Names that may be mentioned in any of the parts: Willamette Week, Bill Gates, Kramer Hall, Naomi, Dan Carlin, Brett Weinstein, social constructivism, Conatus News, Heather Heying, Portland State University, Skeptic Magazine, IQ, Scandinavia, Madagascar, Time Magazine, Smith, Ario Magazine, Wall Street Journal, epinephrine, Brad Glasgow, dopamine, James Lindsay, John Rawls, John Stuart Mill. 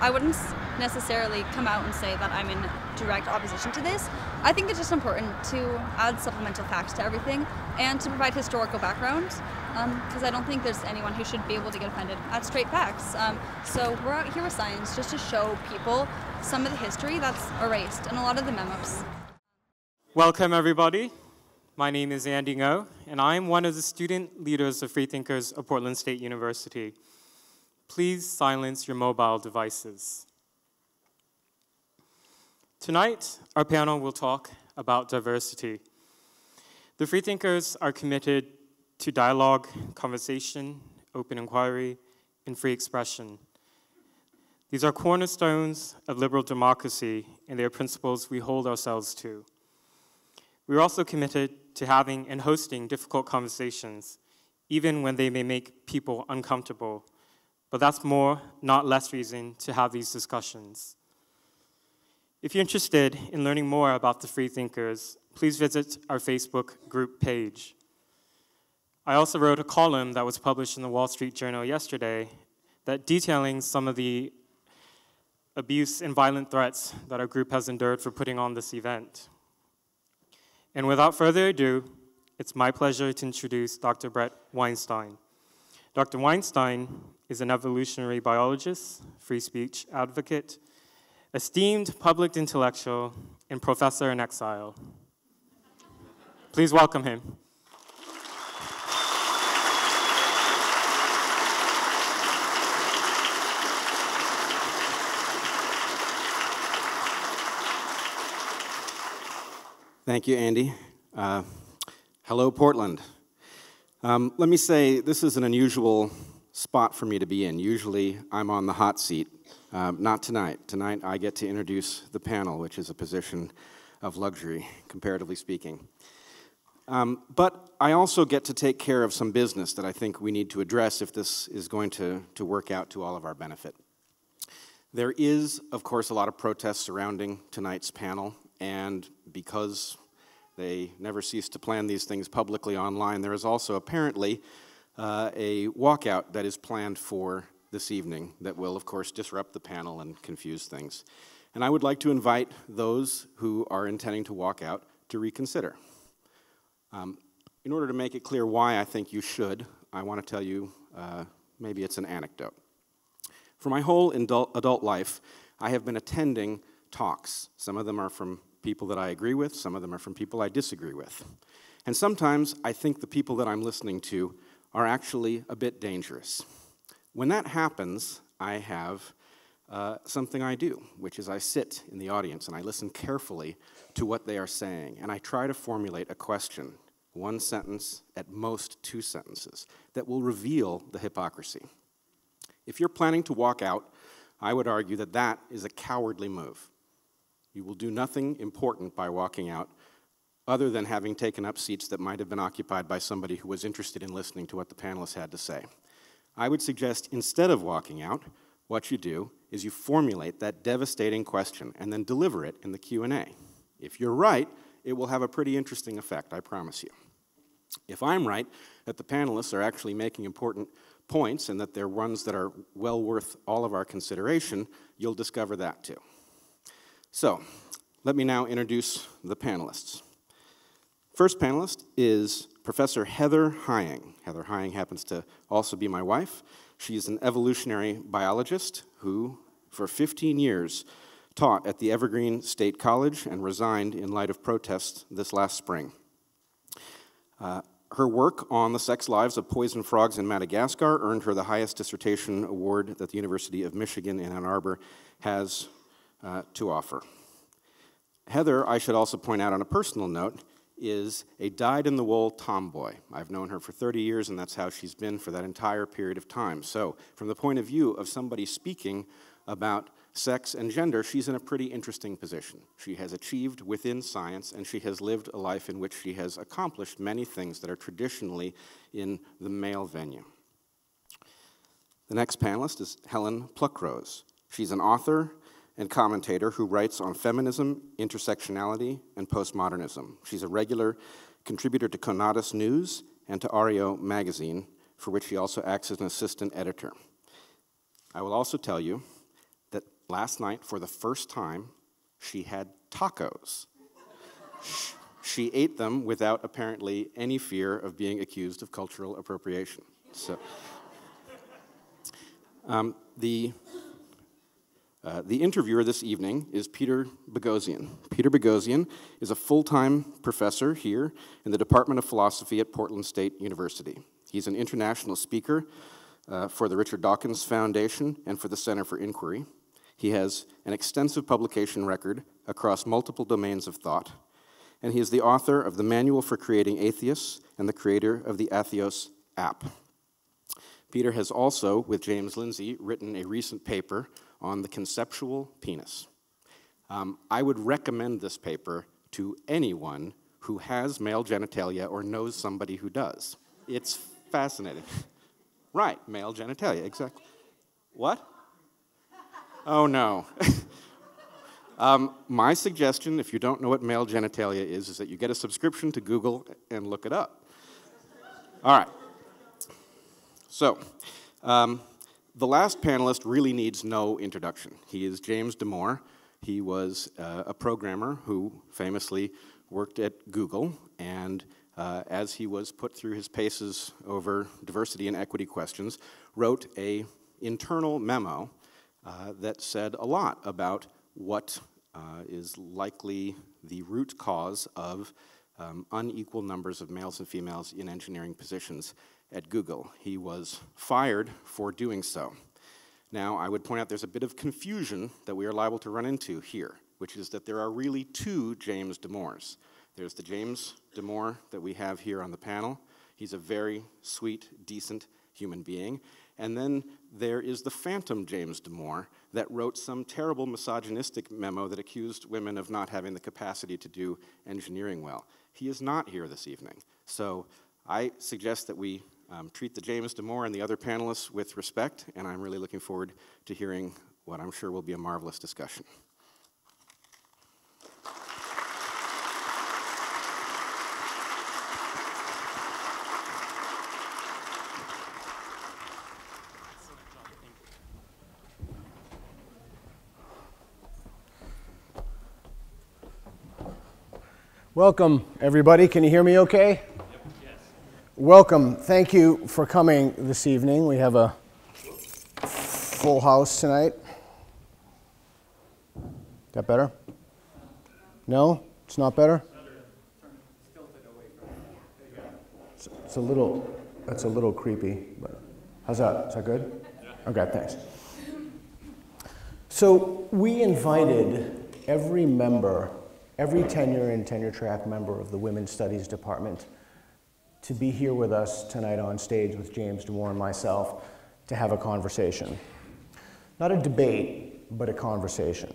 I wouldn't necessarily come out and say that I'm in direct opposition to this. I think it's just important to add supplemental facts to everything and to provide historical background, because I don't think there's anyone who should be able to get offended at straight facts. So we're out here with science just to show people some of the history that's erased in a lot of the memos. Welcome, everybody. My name is Andy Ngo, and I am one of the student leaders of Freethinkers of Portland State University. Please silence your mobile devices. Tonight, our panel will talk about diversity. The Freethinkers are committed to dialogue, conversation, open inquiry, and free expression. These are cornerstones of liberal democracy, and they are principles we hold ourselves to. We are also committed to having and hosting difficult conversations, even when they may make people uncomfortable. But that's more, not less reason to have these discussions. If you're interested in learning more about the Freethinkers, please visit our Facebook group page. I also wrote a column that was published in the Wall Street Journal yesterday that detailing some of the abuse and violent threats that our group has endured for putting on this event. And without further ado, it's my pleasure to introduce Dr. Brett Weinstein. Dr. Weinstein is an evolutionary biologist, free speech advocate, esteemed public intellectual, and professor in exile. Please welcome him. Thank you, Andy. Hello, Portland. Let me say, this is an unusual spot for me to be in. Usually, I'm on the hot seat. Not tonight. Tonight, I get to introduce the panel, which is a position of luxury, comparatively speaking. But I also get to take care of some business that I think we need to address if this is going to work out to all of our benefit. There is, of course, a lot of protests surrounding tonight's panel, and because they never cease to plan these things publicly online, there is also apparently a walkout that is planned for this evening that will, of course, disrupt the panel and confuse things. And I would like to invite those who are intending to walk out to reconsider. In order to make it clear why I think you should, I want to tell you, maybe it's an anecdote. For my whole adult life, I have been attending talks. Some of them are from people that I agree with, some of them are from people I disagree with. And sometimes I think the people that I'm listening to are actually a bit dangerous. When that happens, I have something I do, which is I sit in the audience and I listen carefully to what they are saying, and I try to formulate a question, one sentence, at most two sentences, that will reveal the hypocrisy. If you're planning to walk out, I would argue that that is a cowardly move. You will do nothing important by walking out, other than having taken up seats that might have been occupied by somebody who was interested in listening to what the panelists had to say. I would suggest instead of walking out, what you do is you formulate that devastating question and then deliver it in the Q&A. If you're right, it will have a pretty interesting effect, I promise you. If I'm right that the panelists are actually making important points and that they're ones that are well worth all of our consideration, you'll discover that too. So, let me now introduce the panelists. First panelist is Professor Heather Heying. Heather Heying happens to also be my wife. She is an evolutionary biologist who, for 15 years, taught at the Evergreen State College and resigned in light of protests this last spring. Her work on the sex lives of poison frogs in Madagascar earned her the highest dissertation award that the University of Michigan in Ann Arbor has to offer. Heather, I should also point out on a personal note, is a dyed-in-the-wool tomboy. I've known her for 30 years, and that's how she's been for that entire period of time. So, from the point of view of somebody speaking about sex and gender, she's in a pretty interesting position. She has achieved within science, and she has lived a life in which she has accomplished many things that are traditionally in the male venue. The next panelist is Helen Pluckrose. She's an author and commentator who writes on feminism, intersectionality, and postmodernism. She's a regular contributor to Conatus News and to Ario Magazine, for which she also acts as an assistant editor. I will also tell you that Last night, for the first time, she had tacos. She ate them without apparently any fear of being accused of cultural appropriation. So, the interviewer this evening is Peter Boghossian. Peter Boghossian is a full-time professor here in the Department of Philosophy at Portland State University. He's an international speaker for the Richard Dawkins Foundation and for the Center for Inquiry. He has an extensive publication record across multiple domains of thought, and he is the author of The Manual for Creating Atheists and the creator of the Atheos app. Peter has also, with James Lindsay, written a recent paper on the conceptual penis. I would recommend this paper to anyone who has male genitalia or knows somebody who does. It's fascinating. Right, male genitalia, exactly. What? Oh, no. My suggestion, if you don't know what male genitalia is that you get a subscription to Google and look it up. All right. So, the last panelist really needs no introduction. He is James Damore. He was a programmer who famously worked at Google, and as he was put through his paces over diversity and equity questions, wrote an internal memo that said a lot about what is likely the root cause of unequal numbers of males and females in engineering positions at Google. He was fired for doing so. Now, I would point out there's a bit of confusion that we are liable to run into here, which is that there are really two James Damores. There's the James Damore that we have here on the panel. He's a very sweet, decent human being. And then there is the phantom James Damore that wrote some terrible misogynistic memo that accused women of not having the capacity to do engineering well. He is not here this evening. So I suggest that we treat the James Damore and the other panelists with respect, and I'm really looking forward to hearing what I'm sure will be a marvelous discussion. Welcome, everybody. Can you hear me okay? Yep, yes. Welcome. Thank you for coming this evening. We have a full house tonight. That better? No? It's not better? It's a little, that's a little creepy, but how's that? Is that good? Okay, thanks. So we invited every tenure and tenure track member of the Women's Studies Department to be here with us tonight on stage with James Damore and myself to have a conversation. Not a debate, but a conversation.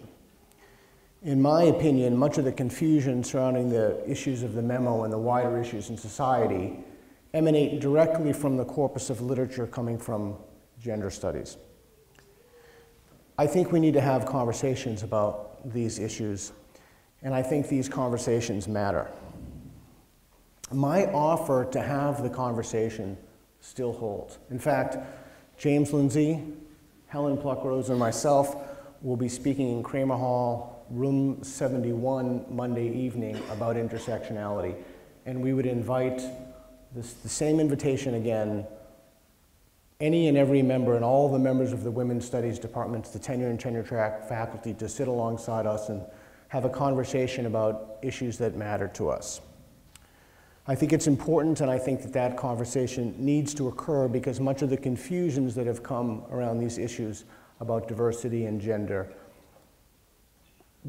In my opinion, much of the confusion surrounding the issues of the memo and the wider issues in society emanate directly from the corpus of literature coming from gender studies. I think we need to have conversations about these issues, and I think these conversations matter. My offer to have the conversation still holds. In fact, James Lindsay, Helen Pluckrose, and myself will be speaking in Kramer Hall, room 71, Monday evening about intersectionality. And we would invite the same invitation again, any and every member and all the members of the Women's Studies Departments, the tenure and tenure track faculty to sit alongside us and have a conversation about issues that matter to us. I think it's important, and I think that that conversation needs to occur because much of the confusions that have come around these issues about diversity and gender,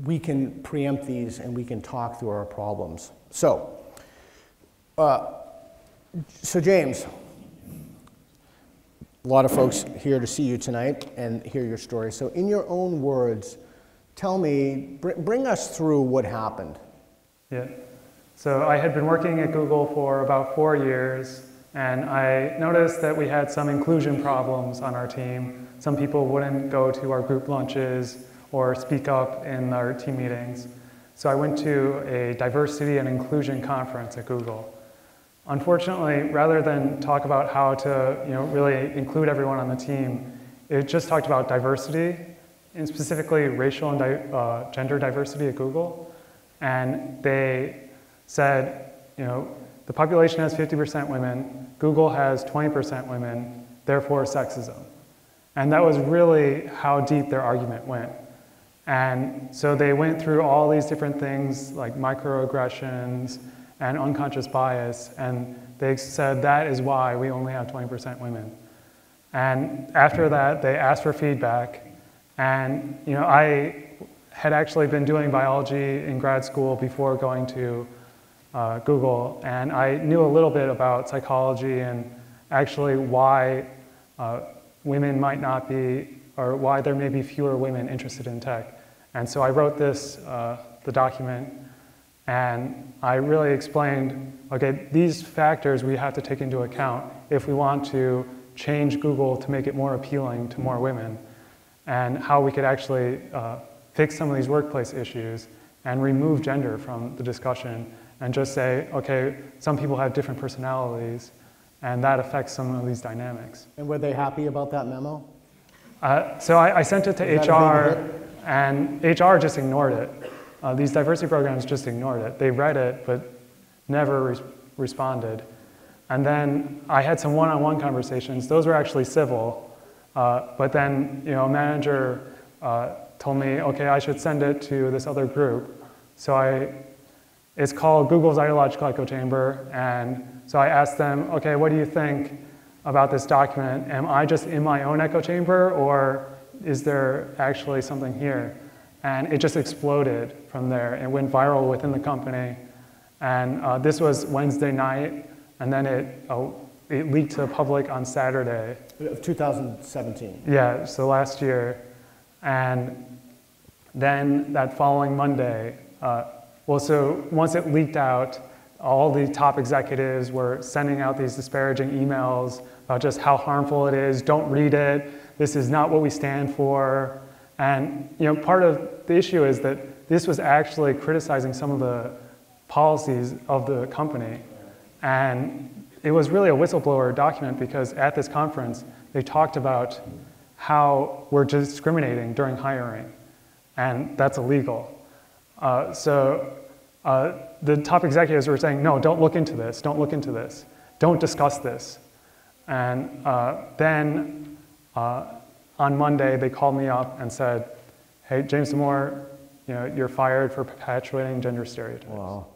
we can preempt these and we can talk through our problems. So, James, a lot of folks here to see you tonight and hear your story. So in your own words, tell me, bring us through what happened. Yeah. So I had been working at Google for about 4 years, and I noticed that we had some inclusion problems on our team. Some people wouldn't go to our group lunches or speak up in our team meetings. So I went to a diversity and inclusion conference at Google. Unfortunately, rather than talk about how to really include everyone on the team, it just talked about diversity and specifically racial and gender diversity at Google. And they said, you know, the population has 50% women, Google has 20% women, therefore sexism. And that was really how deep their argument went. And so they went through all these different things like microaggressions and unconscious bias, and they said that is why we only have 20% women. And after that, they asked for feedback. And you know, I had actually been doing biology in grad school before going to Google, and I knew a little bit about psychology and actually why women might not be, or why there may be fewer women interested in tech. And so I wrote this, the document, and I really explained, okay, these factors we have to take into account if we want to change Google to make it more appealing to more women, and how we could actually fix some of these workplace issues and remove gender from the discussion and just say, okay, some people have different personalities and that affects some of these dynamics. And were they happy about that memo? So I sent it to HR, and HR just ignored it. These diversity programs just ignored it. They read it, but never responded. And then I had some one-on-one conversations. Those were actually civil, but then you know, a manager told me, okay, I should send it to this other group. So it's called Google's Ideological Echo Chamber, and so I asked them, okay, what do you think about this document? Am I just in my own echo chamber, or is there actually something here? And it just exploded from there. It went viral within the company. And this was Wednesday night, and then it leaked to the public on Saturday. Of 2017. Yeah, so last year. And then that following Monday, well, so once it leaked out, all the top executives were sending out these disparaging emails about just how harmful it is, don't read it, this is not what we stand for. And you know, part of the issue is that this was actually criticizing some of the policies of the company. And it was really a whistleblower document because at this conference, they talked about how we're discriminating during hiring, and that's illegal. The top executives were saying, no, don't look into this, don't look into this, don't discuss this. And then on Monday, they called me up and said, hey, James Damore, you know, you're fired for perpetuating gender stereotypes. Wow.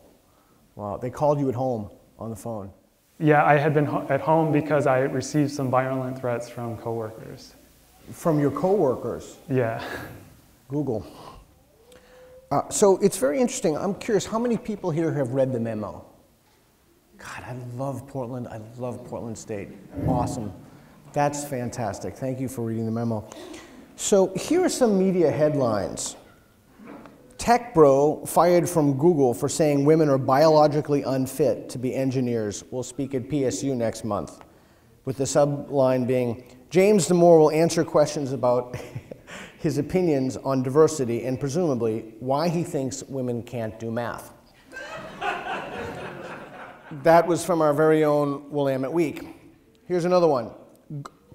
Wow. They called you at home on the phone. Yeah, I had been at home because I received some violent threats from coworkers. From your coworkers? Yeah. Google. So it's very interesting. I'm curious, how many people here have read the memo? God, I love Portland. I love Portland State. Awesome. That's fantastic. Thank you for reading the memo. So here are some media headlines. Tech bro fired from Google for saying women are biologically unfit to be engineers will speak at PSU next month, with the subline being, James Damore will answer questions about his opinions on diversity and presumably why he thinks women can't do math. That was from our very own Willamette Week. Here's another one.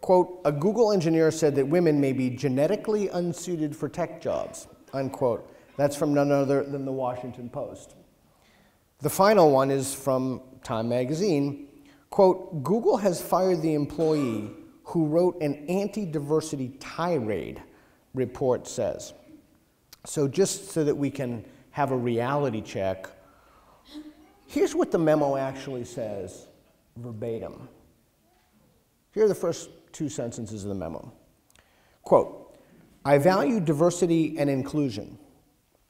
Quote, a Google engineer said that women may be genetically unsuited for tech jobs, unquote. That's from none other than the Washington Post. The final one is from Time Magazine. Quote, Google has fired the employee who wrote an anti-diversity tirade, report says. So just so that we can have a reality check, here's what the memo actually says, verbatim. Here are the first two sentences of the memo. Quote, I value diversity and inclusion,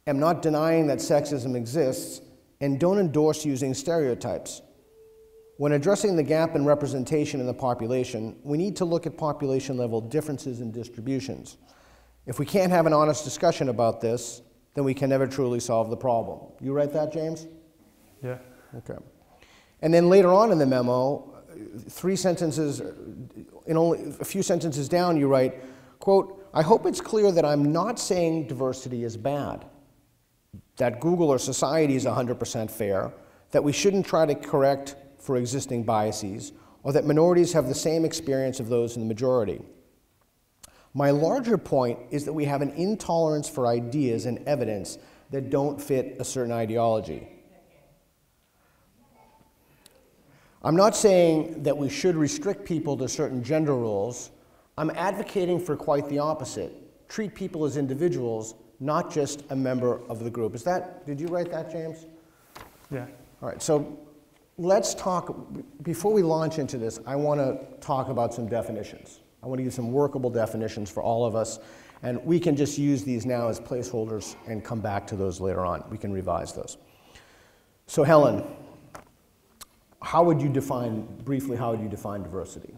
am not denying that sexism exists, and don't endorse using stereotypes. When addressing the gap in representation in the population, we need to look at population level differences in distributions. If we can't have an honest discussion about this, then we can never truly solve the problem. You write that, James? Yeah. Okay. And then later on in the memo, three sentences, in only a few sentences down, you write, quote, I hope it's clear that I'm not saying diversity is bad, that Google or society is 100% fair, that we shouldn't try to correct for existing biases, or that minorities have the same experience of those in the majority. My larger point is that we have an intolerance for ideas and evidence that don't fit a certain ideology. I'm not saying that we should restrict people to certain gender roles. I'm advocating for quite the opposite. Treat people as individuals, not just a member of the group. Is that, did you write that, James? Yeah. All right, so let's talk, before we launch into this, I want to talk about some definitions. I want to give some workable definitions for all of us, and we can just use these now as placeholders and come back to those later on. We can revise those. So Helen, how would you define, briefly, how would you define diversity?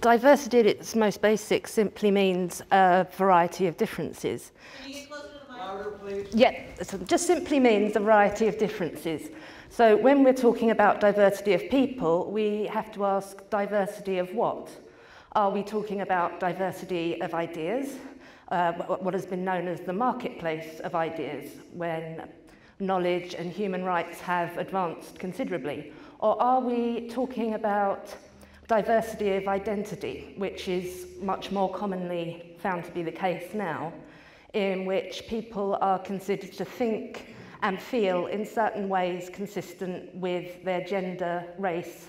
Diversity at its most basic simply means a variety of differences. Can you get closer to the mic? Louder, please. Yeah, so just simply means a variety of differences. So when we're talking about diversity of people, we have to ask diversity of what? Are we talking about diversity of ideas? What has been known as the marketplace of ideas, when knowledge and human rights have advanced considerably? Or are we talking about diversity of identity, which is much more commonly found to be the case now, in which people are considered to think and feel in certain ways consistent with their gender, race,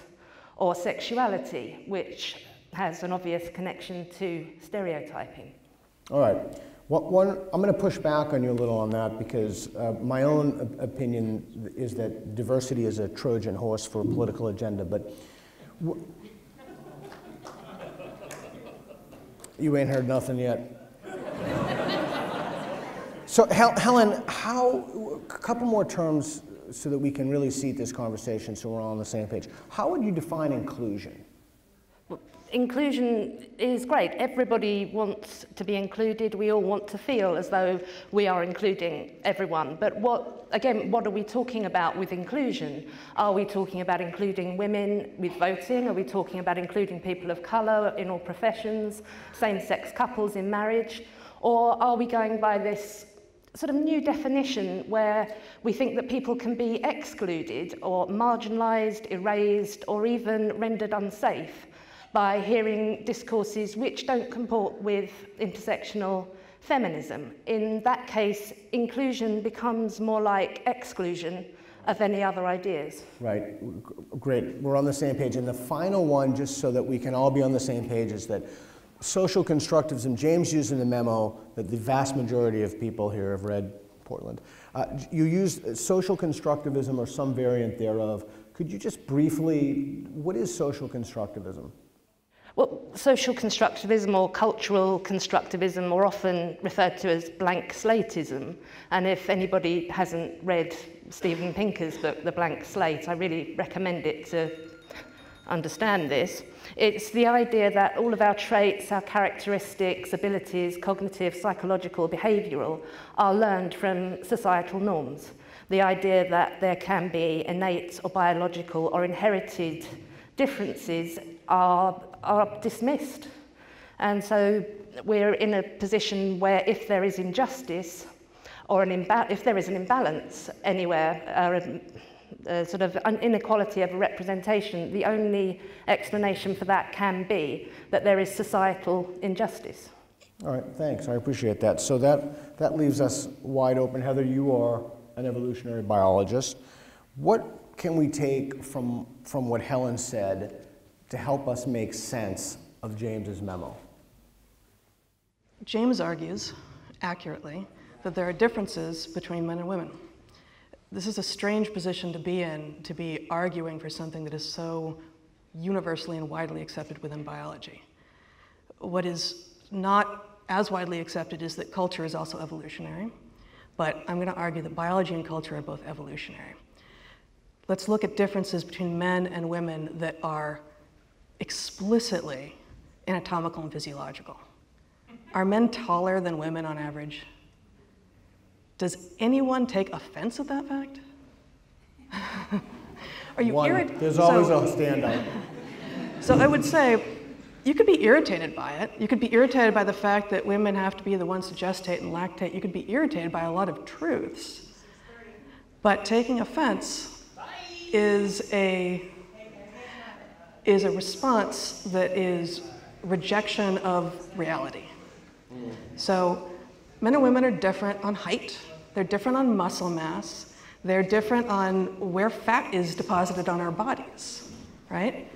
or sexuality, which has an obvious connection to stereotyping. All right. Well, I'm going to push back on you a little on that, because my own opinion is that diversity is a Trojan horse for a political agenda, but you ain't heard nothing yet. So Helen, a couple more terms so that we can really seat this conversation so we're all on the same page. How would you define inclusion? Well, inclusion is great. Everybody wants to be included. We all want to feel as though we are including everyone. But what are we talking about with inclusion? Are we talking about including women with voting? Are we talking about including people of color in all professions, same-sex couples in marriage? Or are we going by this sort of new definition where we think that people can be excluded or marginalized, erased, or even rendered unsafe by hearing discourses which don't comport with intersectional feminism? In that case, inclusion becomes more like exclusion of any other ideas. Right, great, we're on the same page. And the final one, just so that we can all be on the same page, is that social constructivism, James used in the memo that the vast majority of people here have read, Portland. You used social constructivism or some variant thereof. Could you just briefly, what is social constructivism? Well, social constructivism or cultural constructivism are often referred to as blank slateism. And if anybody hasn't read Steven Pinker's book, The Blank Slate, I really recommend it to understand this. It's the idea that all of our traits, our characteristics, abilities, cognitive, psychological, behavioural, are learned from societal norms. The idea that there can be innate or biological or inherited differences are dismissed. And so we're in a position where if there is injustice or if there is an imbalance anywhere, sort of an inequality of representation, the only explanation for that can be that there is societal injustice. All right, thanks, I appreciate that. So that leaves us wide open. Heather, you are an evolutionary biologist. What can we take from what Helen said to help us make sense of James's memo? James argues, accurately, that there are differences between men and women. This is a strange position to be in, to be arguing for something that is so universally and widely accepted within biology. What is not as widely accepted is that culture is also evolutionary, but I'm going to argue that biology and culture are both evolutionary. Let's look at differences between men and women that are explicitly anatomical and physiological. Are men taller than women on average? Does anyone take offense at that fact? Are you irritated? There's always a standout. So I would say you could be irritated by it. You could be irritated by the fact that women have to be the ones to gestate and lactate. You could be irritated by a lot of truths. But taking offense is a response that is rejection of reality. So men and women are different on height, they're different on muscle mass, they're different on where fat is deposited on our bodies, right?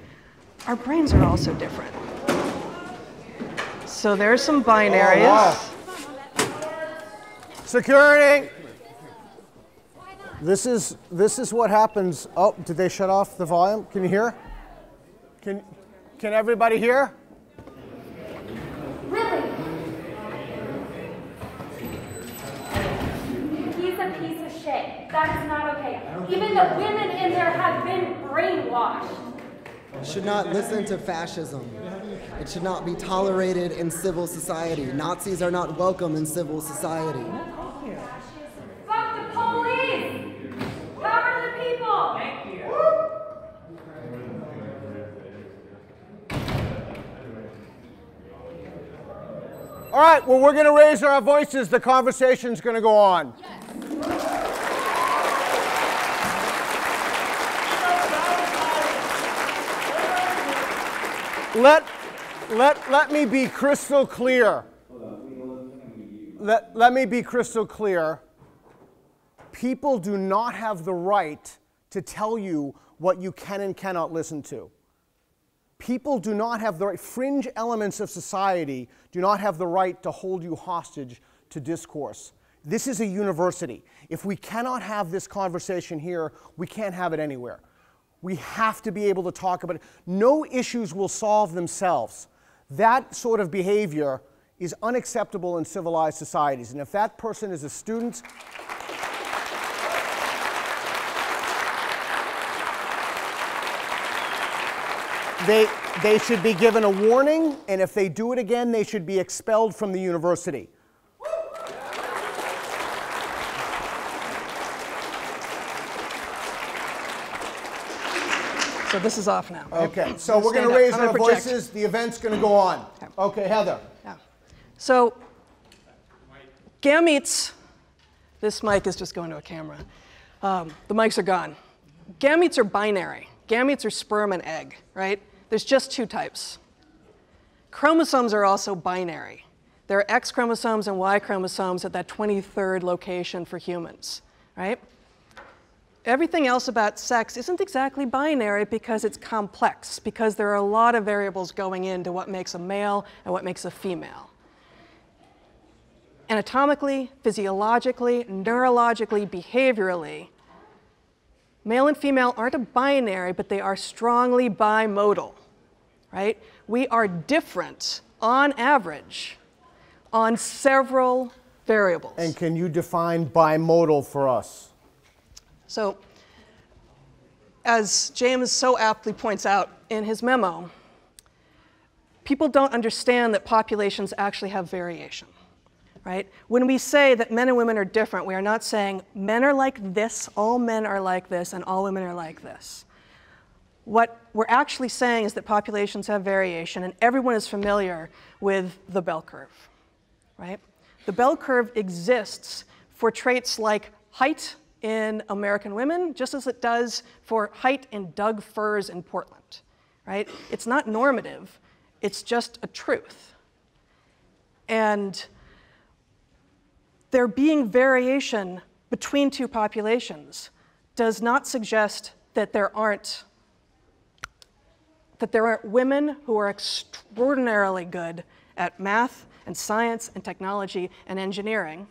Our brains are also different. So there's some binaries. Oh, wow. Security! This is what happens. Oh, did they shut off the volume? Can you hear? Can everybody hear? Really? He's a piece of shit. That is not okay. Even the women in there have been brainwashed. Should not listen to fascism. It should not be tolerated in civil society. Nazis are not welcome in civil society. Fuck the police! Cover the people! Thank you. All right, well, we're going to raise our voices. The conversation's going to go on. Yes. Let me be crystal clear. Let me be crystal clear. People do not have the right to tell you what you can and cannot listen to. People do not have the right, fringe elements of society do not have the right to hold you hostage to discourse. This is a university. If we cannot have this conversation here, we can't have it anywhere. We have to be able to talk about it. No issues will solve themselves. That sort of behavior is unacceptable in civilized societies. And if that person is a student, they should be given a warning, and if they do it again, they should be expelled from the university. So this is off now. Okay, so we're going to raise our voices. The event's going to go on. Okay, Heather. Yeah. So gametes, this mic is just going to a camera. The mics are gone. Gametes are binary. Gametes are sperm and egg, right? There's just two types. Chromosomes are also binary. There are X chromosomes and Y chromosomes at that 23rd location for humans, right? Everything else about sex isn't exactly binary because it's complex, because there are a lot of variables going into what makes a male and what makes a female. Anatomically, physiologically, neurologically, behaviorally, male and female aren't a binary, but they are strongly bimodal, right? We are different, on average, on several variables. And can you define bimodal for us? So, as James so aptly points out in his memo, people don't understand that populations actually have variation, right? When we say that men and women are different, we are not saying men are like this, all men are like this, and all women are like this. What we're actually saying is that populations have variation, and everyone is familiar with the bell curve, right? The bell curve exists for traits like height, in American women, just as it does for height in Doug Furs in Portland, right? It's not normative, it's just a truth. And there being variation between two populations does not suggest that there aren't women who are extraordinarily good at math and science and technology and engineering.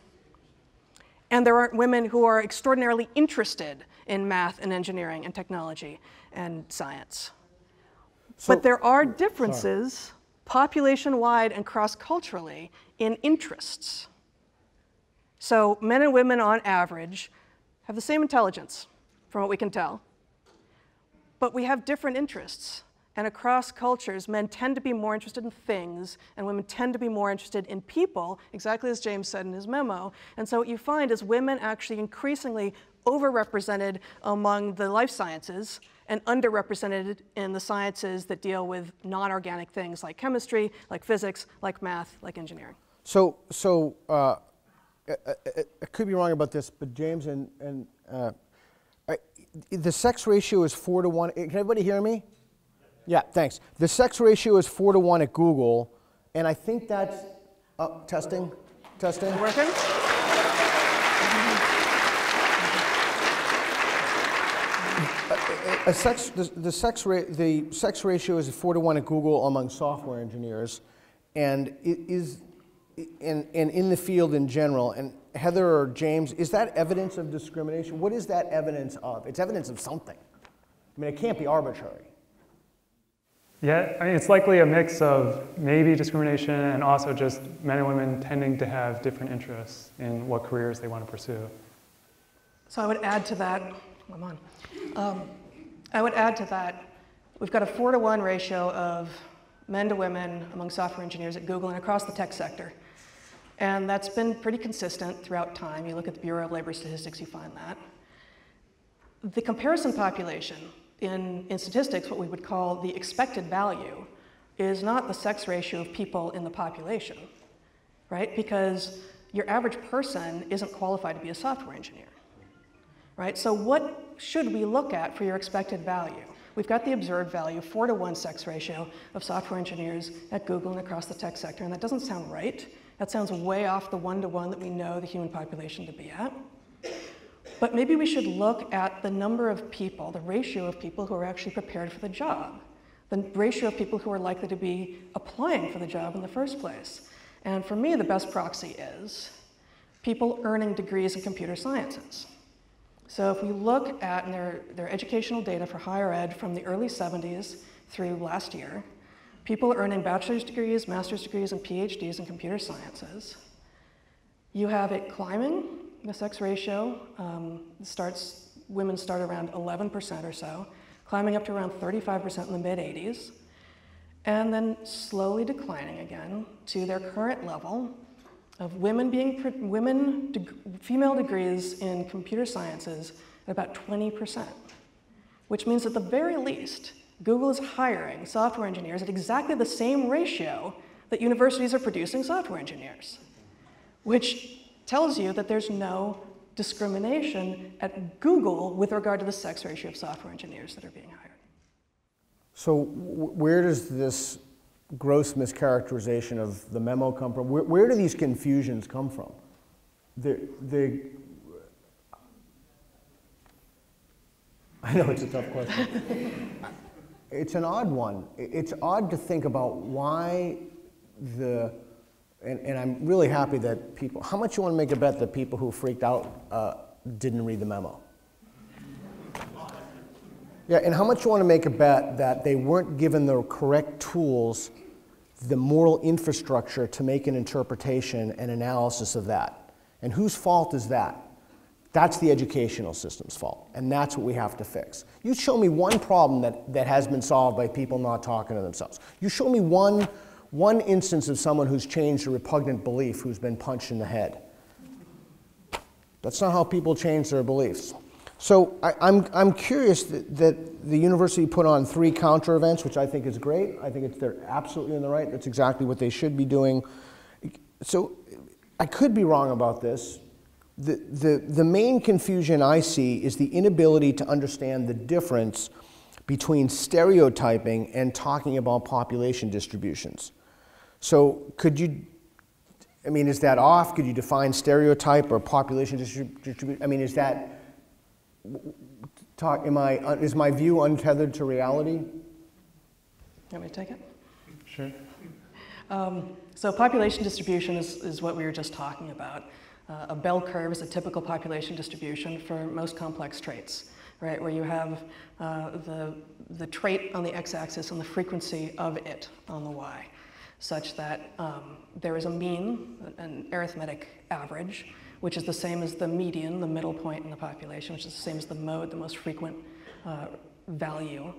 And there aren't women who are extraordinarily interested in math and engineering and technology and science. So, but there are differences population-wide and cross-culturally in interests. So men and women on average have the same intelligence, from what we can tell. But we have different interests. And across cultures, men tend to be more interested in things, and women tend to be more interested in people, exactly as James said in his memo. And so what you find is women actually increasingly overrepresented among the life sciences and underrepresented in the sciences that deal with non-organic things like chemistry, like physics, like math, like engineering. So I could be wrong about this, but James the sex ratio is 4 to 1. Can everybody hear me? Yeah, thanks. The sex ratio is 4 to 1 at Google, and I think that's testing. Testing. Working. The sex ratio is 4 to 1 at Google among software engineers, and it is, and in the field in general. And Heather or James, is that evidence of discrimination? What is that evidence of? It's evidence of something. I mean, it can't be arbitrary. Yeah, I mean, it's likely a mix of maybe discrimination and also just men and women tending to have different interests in what careers they want to pursue. So I would add to that, come on. I would add to that, we've got a 4 to 1 ratio of men to women among software engineers at Google and across the tech sector. And that's been pretty consistent throughout time. You look at the Bureau of Labor Statistics, you find that. The comparison population in statistics, what we would call the expected value, is not the sex ratio of people in the population, right? Because your average person isn't qualified to be a software engineer, right? So what should we look at for your expected value? We've got the observed value, 4 to 1 sex ratio of software engineers at Google and across the tech sector, and that doesn't sound right. That sounds way off the 1 to 1 that we know the human population to be at. But maybe we should look at the number of people, the ratio of people who are actually prepared for the job, the ratio of people who are likely to be applying for the job in the first place. And for me, the best proxy is people earning degrees in computer sciences. So if we look at their educational data for higher ed from the early 70s through last year, people earning bachelor's degrees, master's degrees, and PhDs in computer sciences, you have it climbing. The sex ratio women start around 11% or so, climbing up to around 35% in the mid-80s, and then slowly declining again to their current level of women being, female degrees in computer sciences at about 20%, which means at the very least, Google is hiring software engineers at exactly the same ratio that universities are producing software engineers, which tells you that there's no discrimination at Google with regard to the sex ratio of software engineers that are being hired. So where does this gross mischaracterization of the memo come from? Where do these confusions come from? I know it's a tough question. It's an odd one. It's odd to think about why the... And I'm really happy that people, how much you want to make a bet that people who freaked out didn't read the memo? Yeah, and how much you want to make a bet that they weren't given the correct tools, the moral infrastructure to make an interpretation and analysis of that? And whose fault is that? That's the educational system's fault, and that's what we have to fix. You show me one problem that has been solved by people not talking to themselves. You show me one instance of someone who's changed a repugnant belief who's been punched in the head. That's not how people change their beliefs. So I'm curious that the university put on 3 counter events, which I think is great. I think they're absolutely in the right. That's exactly what they should be doing. So I could be wrong about this. The main confusion I see is the inability to understand the difference between stereotyping and talking about population distributions. So could you, I mean, is that off? Could you define stereotype or population distribution? I mean, is that, is my view untethered to reality? You want me to take it? Sure. So population distribution is what we were just talking about. A bell curve is a typical population distribution for most complex traits. Right, where you have the trait on the x-axis and the frequency of it on the y, such that there is a mean, an arithmetic average, which is the same as the median, the middle point in the population, which is the same as the mode, the most frequent value.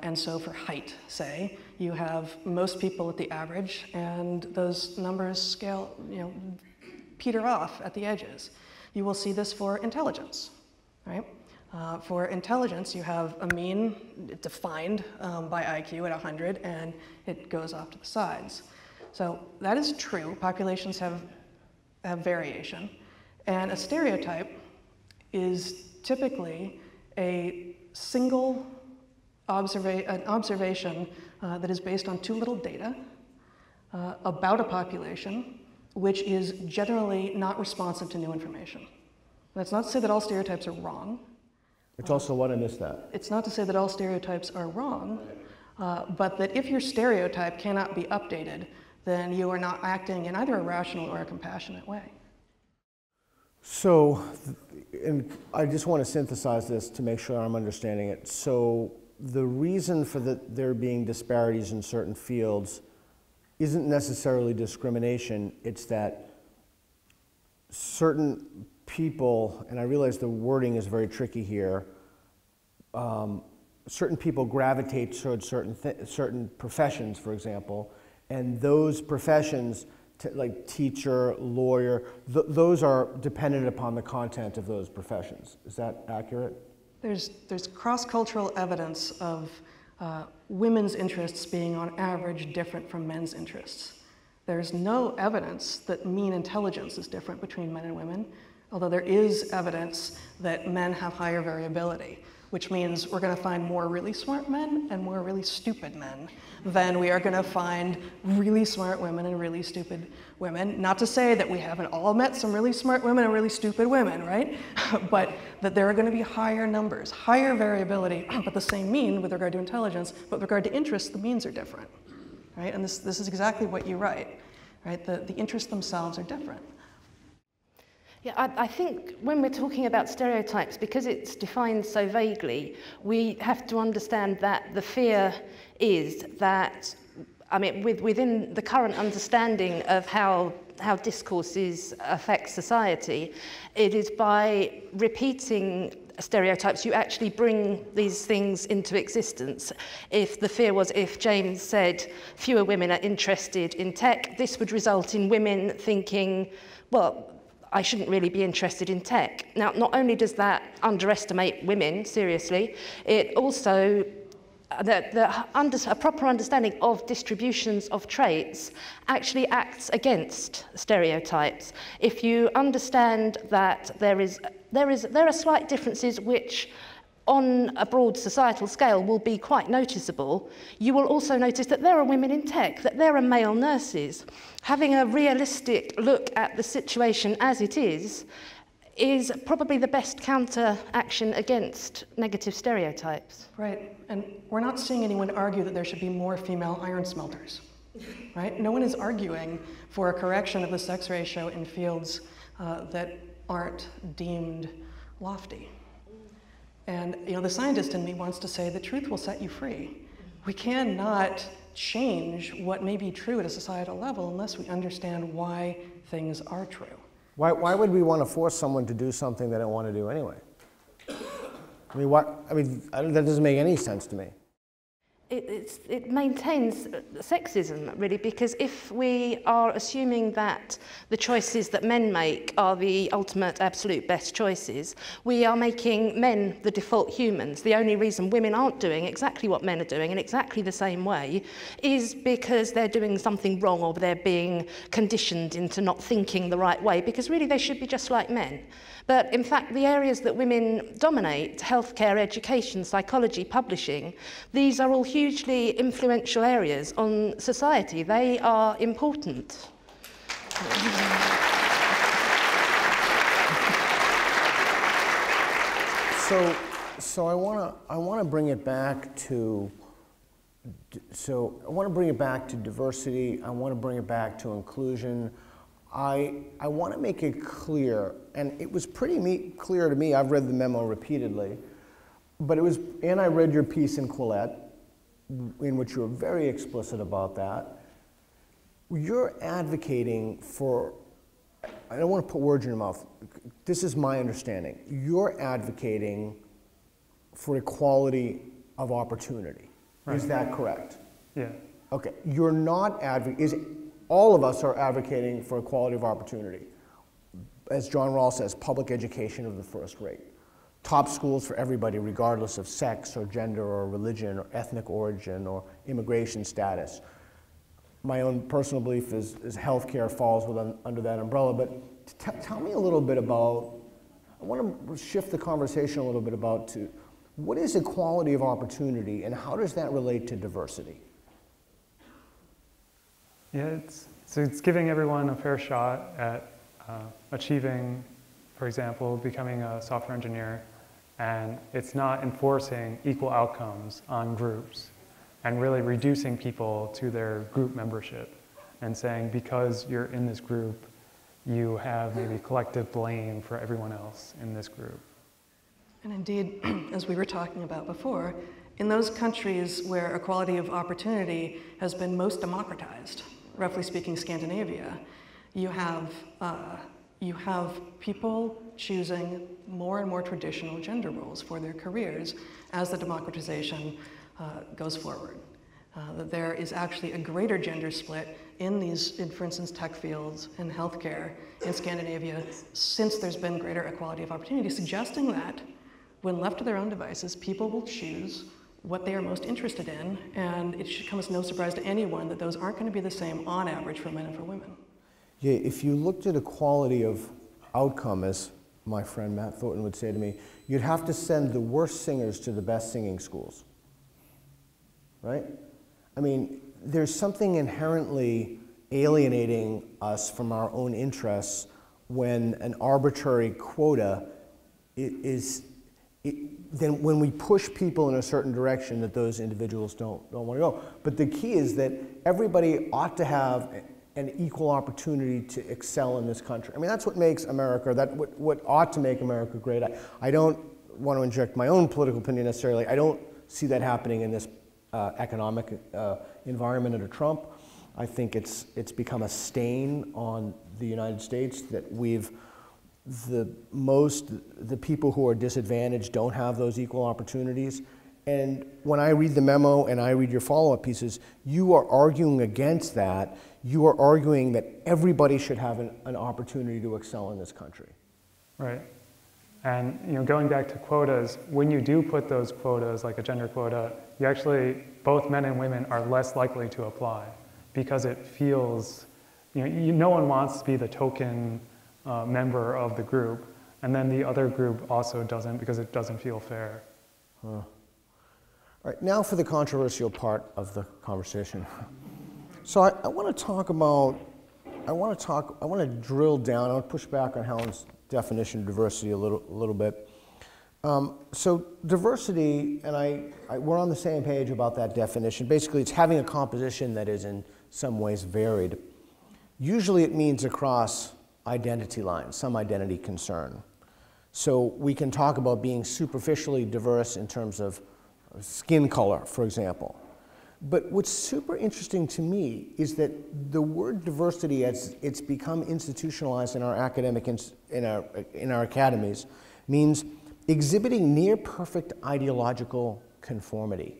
And so for height, say, you have most people at the average, and those numbers scale, you know, peter off at the edges. You will see this for intelligence, right? For intelligence, you have a mean defined by IQ at 100, and it goes off to the sides. So that is true. Populations have variation. And a stereotype is typically a single an observation that is based on too little data about a population which is generally not responsive to new information. That's not to say that all stereotypes are wrong. It's also what I missed that. It's not to say that all stereotypes are wrong, but that if your stereotype cannot be updated, then you are not acting in either a rational or a compassionate way. So, and I just want to synthesize this to make sure I'm understanding it. So the reason for there being disparities in certain fields isn't necessarily discrimination, it's that certain people, and I realize the wording is very tricky here, certain people gravitate towards certain professions, for example, and those professions, like teacher, lawyer, those are dependent upon the content of those professions. Is that accurate? There's cross-cultural evidence of women's interests being on average different from men's interests. There's no evidence that mean intelligence is different between men and women, although there is evidence that men have higher variability, which means we're going to find more really smart men and more really stupid men than we are going to find really smart women and really stupid women. Not to say that we haven't all met some really smart women and really stupid women, right? But that there are going to be higher numbers, higher variability, but the same mean with regard to intelligence, but with regard to interest, the means are different, right? And this is exactly what you write, right? The interests themselves are different. Yeah, I think when we're talking about stereotypes, because it's defined so vaguely, we have to understand that the fear is that, I mean, within the current understanding of how discourses affect society, it is by repeating stereotypes, you actually bring these things into existence. If the fear was, if James said fewer women are interested in tech, this would result in women thinking, well, I shouldn't really be interested in tech. Now, not only does that underestimate women, seriously, it also, a proper understanding of distributions of traits actually acts against stereotypes. If you understand that there are slight differences which, on a broad societal scale, will be quite noticeable, you will also notice that there are women in tech, that there are male nurses. Having a realistic look at the situation as it is probably the best counter-action against negative stereotypes. Right, and we're not seeing anyone argue that there should be more female iron smelters, right? No one is arguing for a correction of the sex ratio in fields that aren't deemed lofty. And you know, the scientist in me wants to say the truth will set you free. We cannot change what may be true at a societal level unless we understand why things are true. Why would we want to force someone to do something they don't want to do anyway? I mean, that doesn't make any sense to me. It maintains sexism, really, because if we are assuming that the choices that men make are the ultimate, absolute best choices, we are making men the default humans. The only reason women aren't doing exactly what men are doing in exactly the same way is because they're doing something wrong or they're being conditioned into not thinking the right way, because really they should be just like men. But in fact, the areas that women dominate, healthcare, education, psychology, publishing, these are all hugely influential areas on society. They are important. So I want to bring it back to diversity. I want to bring it back to inclusion. I want to make it clear, and it was pretty clear to me, I've read the memo repeatedly, but it was, and I read your piece in Quillette, in which you were very explicit about that. You're advocating for, I don't want to put words in your mouth, this is my understanding, you're advocating for equality of opportunity. Right. Is that correct? Yeah. Okay, you're not advocating, all of us are advocating for equality of opportunity. As John Rawls says, public education of the first rate. Top schools for everybody, regardless of sex or gender or religion or ethnic origin or immigration status. My own personal belief is healthcare falls within, under that umbrella, but tell me a little bit about, I want to shift the conversation a little bit about to What is equality of opportunity, and how does that relate to diversity? Yeah, it's giving everyone a fair shot at achieving, for example, becoming a software engineer, and it's not enforcing equal outcomes on groups and really reducing people to their group membership and saying, because you're in this group, you have maybe collective blame for everyone else in this group. And indeed, as we were talking about before, in those countries where equality of opportunity has been most democratized, roughly speaking Scandinavia, you have people choosing more and more traditional gender roles for their careers as the democratization goes forward. That there is actually a greater gender split in these, for instance, tech fields and healthcare in Scandinavia since there's been greater equality of opportunity, suggesting that when left to their own devices, people will choose what they are most interested in, and it should come as no surprise to anyone that those aren't going to be the same on average for men and for women. Yeah, if you looked at equality of outcome, as my friend Matt Thornton would say to me, you'd have to send the worst singers to the best singing schools, right? I mean, there's something inherently alienating us from our own interests when an arbitrary quota is, then when we push people in a certain direction that those individuals don't want to go. But the key is that everybody ought to have an equal opportunity to excel in this country. I mean, that's what makes America, what ought to make America great. I don't want to inject my own political opinion necessarily. I don't see that happening in this economic environment under Trump. I think it's become a stain on the United States that the people who are disadvantaged don't have those equal opportunities. And when I read the memo and I read your follow-up pieces, you are arguing against that. You are arguing that everybody should have an opportunity to excel in this country. Right. And you know, going back to quotas, when you do put those quotas, like a gender quota, you actually, both men and women are less likely to apply because it feels, no one wants to be the token member of the group, and then the other group also doesn't because it doesn't feel fair. Huh. All right, now for the controversial part of the conversation. So I want to talk about, I want to drill down, I want to push back on Helen's definition of diversity a little bit. So diversity, and we're on the same page about that definition. Basically, it's having a composition that is in some ways varied. Usually it means across identity lines, some identity concern. So we can talk about being superficially diverse in terms of skin color, for example. But what's super interesting to me is that the word diversity, as it's become institutionalized in our academic, in our academies, means exhibiting near perfect ideological conformity.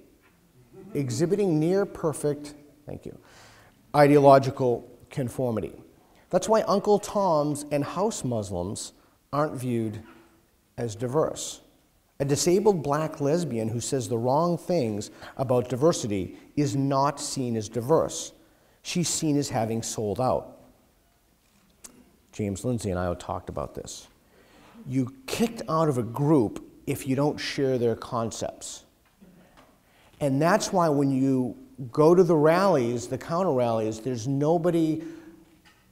Exhibiting near perfect, thank you, ideological conformity. That's why Uncle Toms and house Muslims aren't viewed as diverse. A disabled black lesbian who says the wrong things about diversity is not seen as diverse. She's seen as having sold out. James Lindsay and I talked about this. You're kicked out of a group if you don't share their concepts. And that's why when you go to the rallies, the counter rallies, there's nobody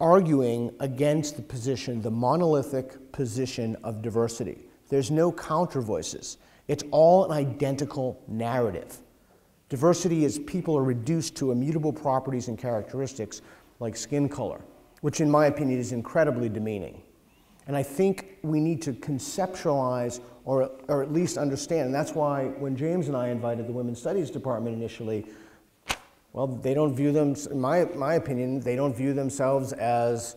arguing against the position, the monolithic position of diversity. There's no counter voices. It's all an identical narrative. Diversity is people are reduced to immutable properties and characteristics like skin color, which in my opinion is incredibly demeaning. And I think we need to conceptualize or at least understand. And that's why when James and I invited the Women's Studies Department initially, well, they don't view them, in my opinion, they don't view themselves as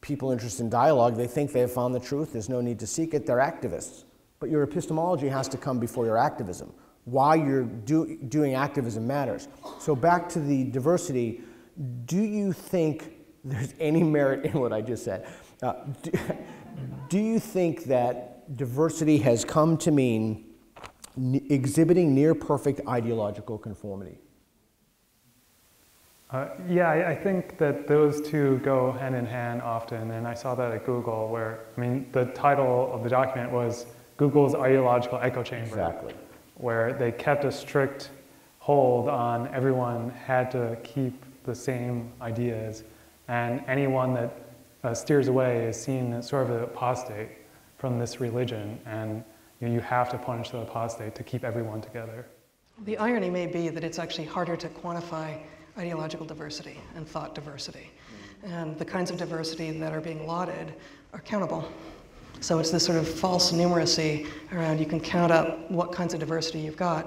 people interested in dialogue. They think they have found the truth. There's no need to seek it. They're activists. But your epistemology has to come before your activism. Why you're doing activism matters. So back to the diversity, do you think there's any merit in what I just said? Do you think that diversity has come to mean exhibiting near-perfect ideological conformity? Yeah, I think that those two go hand in hand often, and I saw that at Google where, I mean, the title of the document was Google's Ideological Echo Chamber. Exactly. where they kept a strict hold on everyone had to keep the same ideas, and anyone that steers away is seen as sort of an apostate from this religion, and you have to punish the apostate to keep everyone together. The irony may be that it's actually harder to quantify ideological diversity and thought diversity. And the kinds of diversity that are being lauded are countable. So it's this sort of false numeracy around you can count up what kinds of diversity you've got,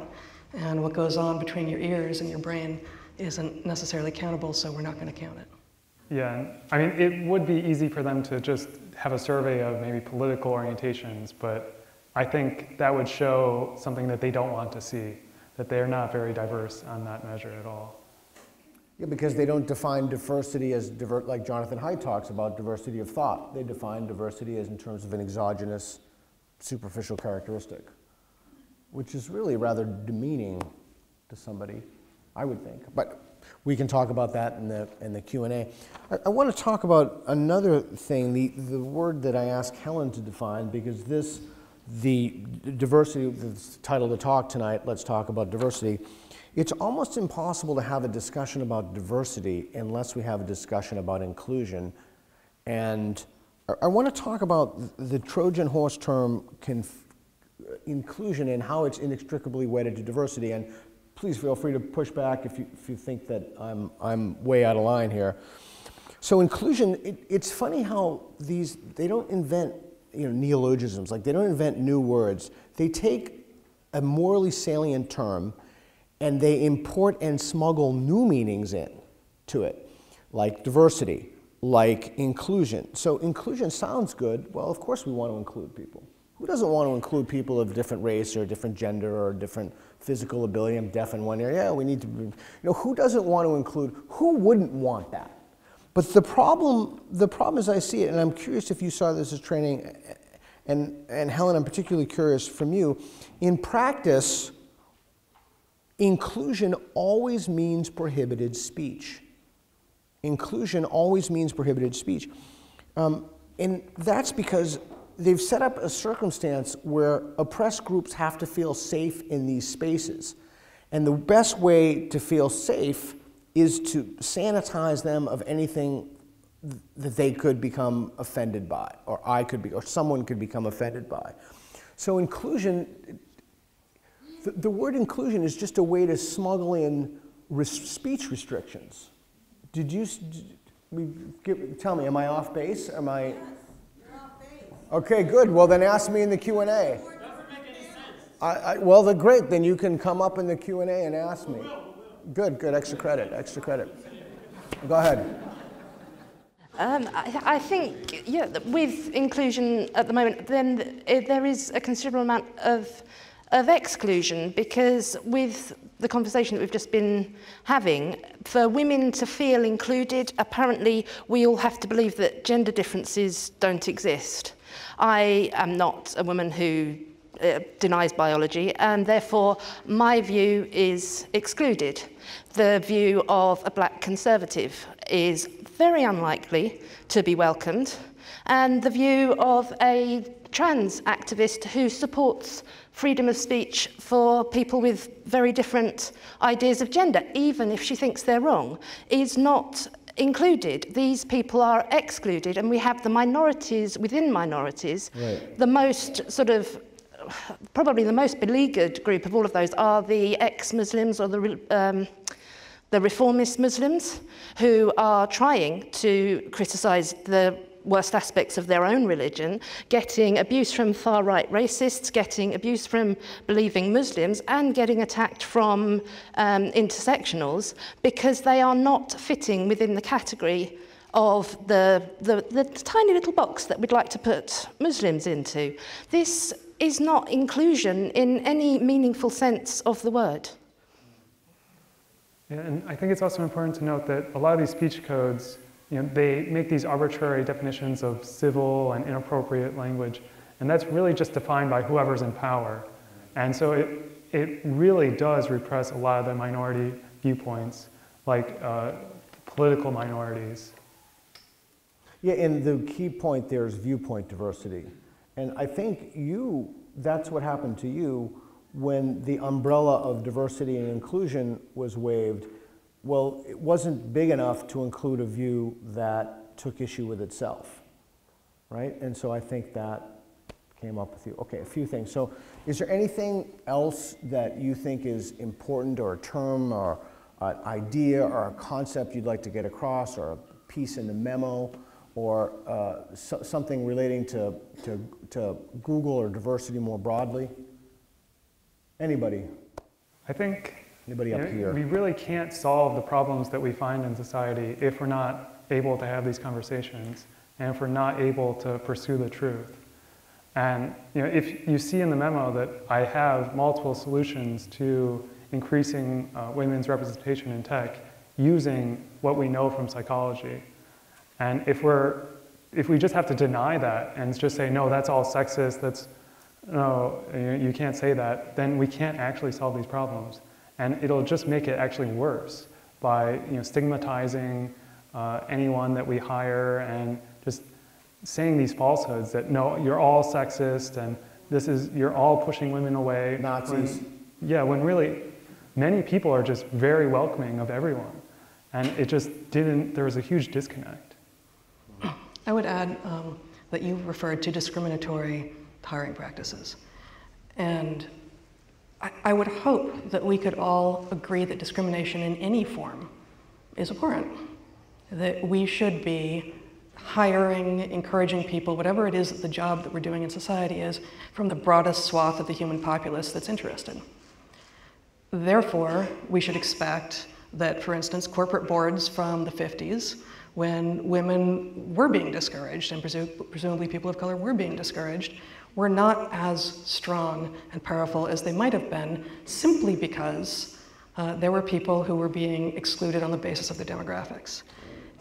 and what goes on between your ears and your brain isn't necessarily countable, so we're not going to count it. Yeah, I mean, it would be easy for them to just have a survey of maybe political orientations, but I think that would show something that they don't want to see, that they're not very diverse on that measure at all. Yeah, because they don't define diversity as, like Jonathan Haidt talks about diversity of thought. They define diversity as in terms of an exogenous, superficial characteristic, which is really rather demeaning to somebody, I would think. But we can talk about that in the Q&A. I want to talk about another thing, the word that I asked Helen to define, because this, the diversity, the title of the talk tonight, Let's Talk About Diversity. It's almost impossible to have a discussion about diversity unless we have a discussion about inclusion. And I want to talk about the Trojan horse term inclusion and how it's inextricably wedded to diversity. And please feel free to push back if you think that I'm way out of line here. So inclusion, it's funny how these, they don't invent, you know, neologisms, like they don't invent new words. They take a morally salient term and they import and smuggle new meanings in to it, like diversity, like inclusion. So inclusion sounds good. Well, of course we want to include people. Who doesn't want to include people of different race or different gender or different physical ability? I'm deaf in one area. Yeah, we need to, you know, who doesn't want to include? Who wouldn't want that? But the problem as I see it, and I'm curious if you saw this as training, and Helen, I'm particularly curious from you, in practice, inclusion always means prohibited speech. Inclusion always means prohibited speech. And that's because they've set up a circumstance where oppressed groups have to feel safe in these spaces. And the best way to feel safe is to sanitize them of anything that they could become offended by, or I could be, or someone could become offended by. So inclusion, the word inclusion is just a way to smuggle in speech restrictions. Did you, tell me, am I off base? Am I? Yes, you're off base. Okay, good. Well, then ask me in the Q&A. Doesn't make any sense. Well, then great. Then you can come up in the Q&A and ask me. Good, good. Extra credit, extra credit. Go ahead. I think, yeah, with inclusion at the moment, then there is a considerable amount of exclusion, because with the conversation that we've just been having, for women to feel included, apparently we all have to believe that gender differences don't exist. I am not a woman who denies biology, and therefore my view is excluded. The view of a black conservative is very unlikely to be welcomed, and the view of a trans activist who supports freedom of speech for people with very different ideas of gender, even if she thinks they're wrong, is not included. These people are excluded, and we have the minorities within minorities. Right. The most sort of, probably the most beleaguered group of all of those are the ex-Muslims or the reformist Muslims, who are trying to criticise the worst aspects of their own religion, getting abuse from far-right racists, getting abuse from believing Muslims, and getting attacked from intersectionals, because they are not fitting within the category of the tiny little box that we'd like to put Muslims into. This is not inclusion in any meaningful sense of the word. Yeah, and I think it's also important to note that a lot of these speech codes, you know, they make these arbitrary definitions of civil and inappropriate language, and that's really just defined by whoever's in power. And so it really does repress a lot of the minority viewpoints, like political minorities. Yeah, and the key point there is viewpoint diversity. And I think that's what happened to you when the umbrella of diversity and inclusion was waived, well, it wasn't big enough to include a view that took issue with itself, right? And so I think that came up with you. Okay, a few things. So is there anything else that you think is important, or a term, or an idea, or a concept you'd like to get across, or a piece in the memo, or something relating to Google or diversity more broadly? Anybody? I think anybody up here. We really can't solve the problems that we find in society if we're not able to have these conversations, and if we're not able to pursue the truth. And if you see in the memo that I have multiple solutions to increasing women's representation in tech using what we know from psychology. And if we just have to deny that and just say, no, that's all sexist, that's, no, you can't say that, then we can't actually solve these problems. And it'll just make it actually worse by stigmatizing anyone that we hire and just saying these falsehoods that, no, you're all sexist and this is, you're all pushing women away. Nazis. When really many people are just very welcoming of everyone. And it just didn't, there was a huge disconnect. I would add that you referred to discriminatory hiring practices. And I would hope that we could all agree that discrimination in any form is abhorrent, that we should be hiring, encouraging people, whatever it is that the job that we're doing in society is, from the broadest swath of the human populace that's interested. Therefore, we should expect that, for instance, corporate boards from the 50s, when women were being discouraged, and presumably people of color were being discouraged, were not as strong and powerful as they might have been, simply because there were people who were being excluded on the basis of their demographics.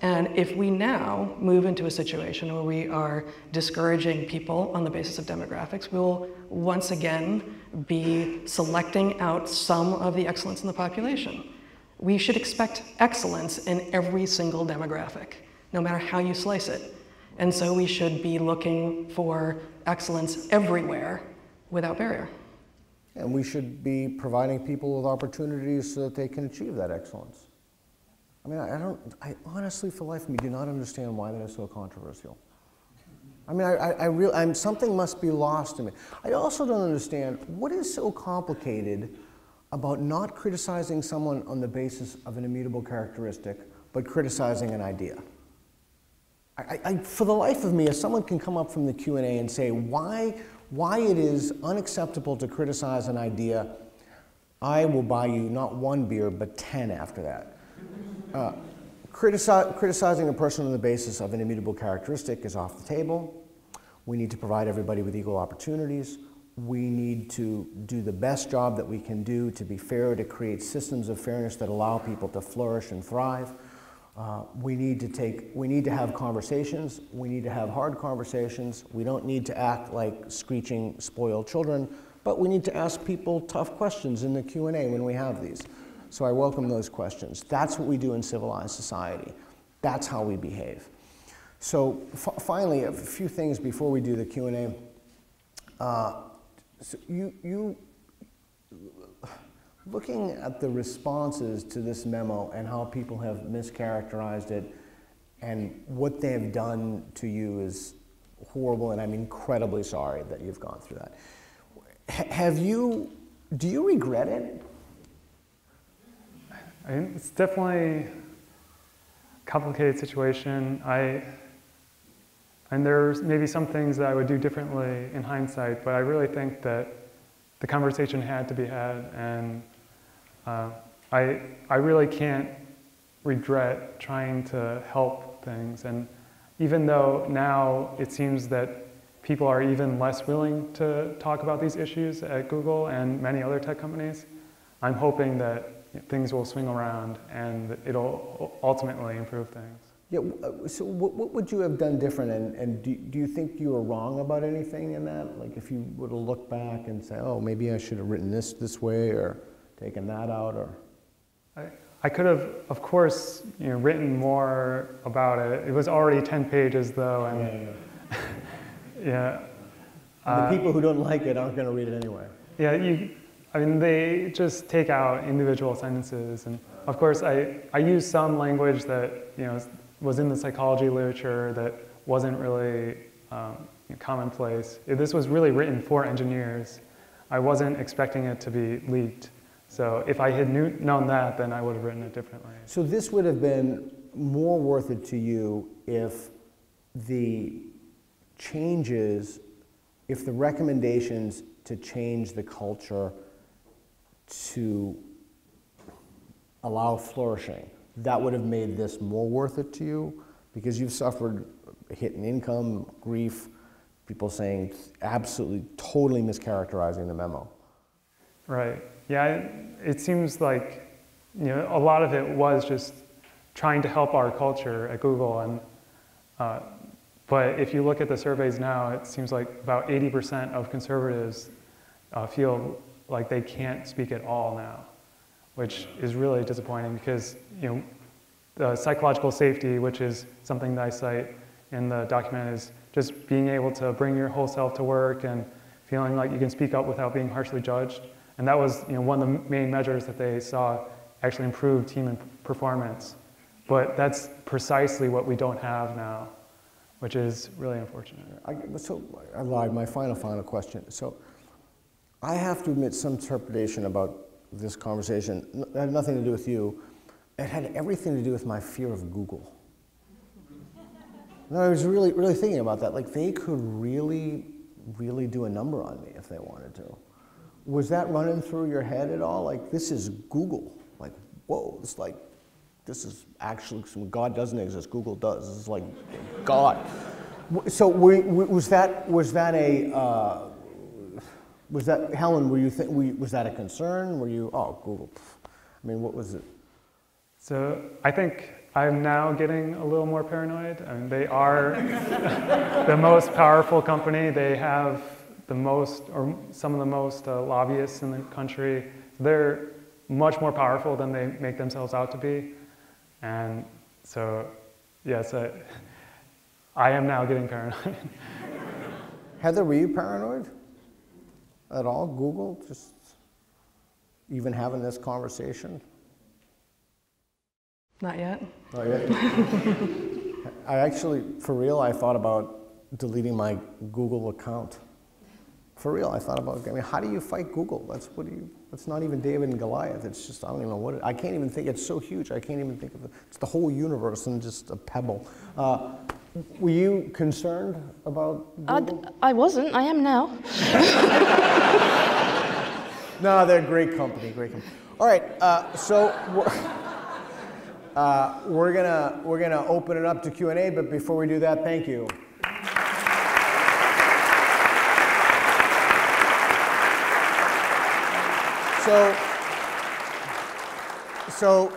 And if we now move into a situation where we are discouraging people on the basis of demographics, we will once again be selecting out some of the excellence in the population. We should expect excellence in every single demographic, no matter how you slice it. And so we should be looking for excellence everywhere without barrier. And we should be providing people with opportunities so that they can achieve that excellence. I mean, I honestly, for life of me, do not understand why that is so controversial. I mean, something must be lost in me. I also don't understand what is so complicated about not criticizing someone on the basis of an immutable characteristic, but criticizing an idea. For the life of me, if someone can come up from the Q&A and say why it is unacceptable to criticize an idea, I will buy you not one beer, but 10 after that. Criticizing a person on the basis of an immutable characteristic is off the table. We need to provide everybody with equal opportunities. We need to do the best job that we can do to be fair, to create systems of fairness that allow people to flourish and thrive. We need to have conversations. We need to have hard conversations. We don't need to act like screeching, spoiled children, but we need to ask people tough questions in the Q&A when we have these. So I welcome those questions. That's what we do in civilized society. That's how we behave. So finally, a few things before we do the Q&A. So you looking at the responses to this memo and how people have mischaracterized it and what they have done to you is horrible, and I'm incredibly sorry that you've gone through that. Do you regret it? It's definitely a complicated situation. And there's maybe some things that I would do differently in hindsight, but I really think that the conversation had to be had, and I really can't regret trying to help things. And even though now it seems that people are even less willing to talk about these issues at Google and many other tech companies, I'm hoping that things will swing around and it'll ultimately improve things. Yeah, so what would you have done different, and do you think you were wrong about anything in that? Like if you would have looked back and said, oh, maybe I should have written this way or taken that out, or? I could have, of course, written more about it. It was already 10 pages though, and yeah. The people who don't like it aren't gonna read it anyway. Yeah, I mean, they just take out individual sentences. And of course, I use some language that, you know, was in the psychology literature that wasn't really commonplace. This was really written for engineers. I wasn't expecting it to be leaked. So if I had known that, then I would have written it differently. So this would have been more worth it to you if the changes, if the recommendations to change the culture to allow flourishing, that would have made this more worth it to you, because you've suffered a hit in income, grief, people saying absolutely, totally mischaracterizing the memo. Right. Yeah, it seems like, you know, a lot of it was just trying to help our culture at Google, and but if you look at the surveys now, it seems like about 80% of conservatives feel like they can't speak at all now, which is really disappointing because, you know, the psychological safety, which is something that I cite in the document, is just being able to bring your whole self to work and feeling like you can speak up without being harshly judged. And that was, you know, one of the main measures that they saw actually improve team and performance. But that's precisely what we don't have now, which is really unfortunate. So I lied, my final question. So I have to admit some trepidation about this conversation. It had nothing to do with you. It had everything to do with my fear of Google. No, I was really, really thinking about that. Like, they could really, really do a number on me if they wanted to. Was that running through your head at all? Like, this is Google. Like, whoa, it's like, this is actually, God doesn't exist, Google does. This is like God. So was that, Helen, was that a concern? Were you, oh, Google, I mean, what was it? So I think I'm now getting a little more paranoid. I mean, they are the most powerful company. They have the most, or some of the most lobbyists in the country. They're much more powerful than they make themselves out to be. And so, yes, I am now getting paranoid. Heather, were you paranoid at all? Google, just even having this conversation? Not yet. Not yet. I actually, for real, I thought about deleting my Google account. For real, I thought about, I mean, how do you fight Google? That's not even David and Goliath. It's just, I don't even know what it, I can't even think, it's so huge. I can't even think of it. It's the whole universe and just a pebble. Were you concerned about Google? I wasn't, I am now. No, they're great company, great company. All right, so we're gonna open it up to Q&A, but before we do that, thank you.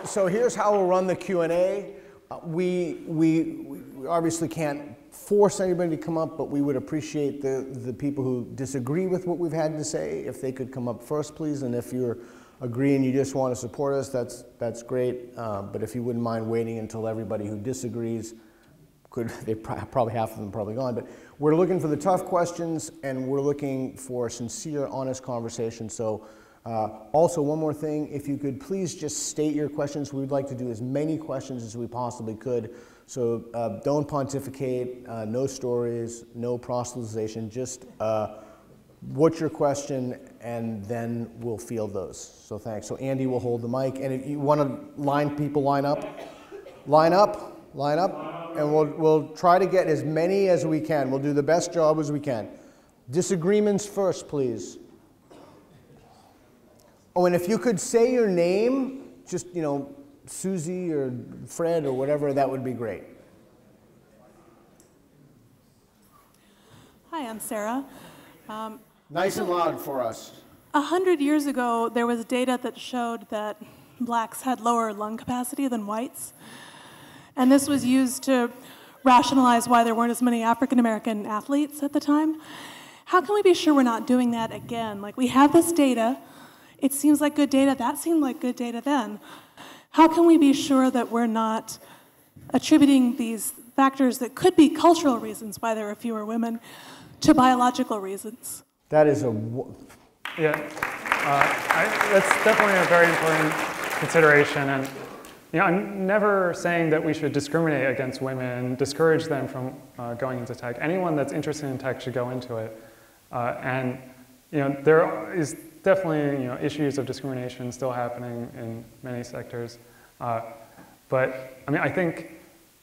So here's how we'll run the Q&A. We obviously can't force anybody to come up, but we would appreciate the people who disagree with what we've had to say, if they could come up first, please. And if you're agreeing, you just want to support us, that's great. But if you wouldn't mind waiting until everybody who disagrees, probably half of them probably gone. But we're looking for the tough questions, and we're looking for sincere, honest conversation. So. Also, one more thing, if you could please just state your questions. We'd like to do as many questions as we possibly could. So don't pontificate, no stories, no proselytization, just what's your question, and then we'll field those. So thanks. So Andy will hold the mic, and if you want to line up, and we'll try to get as many as we can. We'll do the best job as we can. Disagreements first, please. Oh, and if you could say your name, just, you know, Susie or Fred or whatever, that would be great. Hi, I'm Sarah. Nice and loud for us. 100 years ago, there was data that showed that blacks had lower lung capacity than whites. And this was used to rationalize why there weren't as many African-American athletes at the time. How can we be sure we're not doing that again? Like, we have this data. It seems like good data. That seemed like good data then. How can we be sure that we're not attributing these factors that could be cultural reasons why there are fewer women to biological reasons? That is a... Yeah. That's definitely a very important consideration. And you know, I'm never saying that we should discriminate against women, discourage them from going into tech. Anyone that's interested in tech should go into it. And you know, there is definitely issues of discrimination still happening in many sectors. But I mean, I think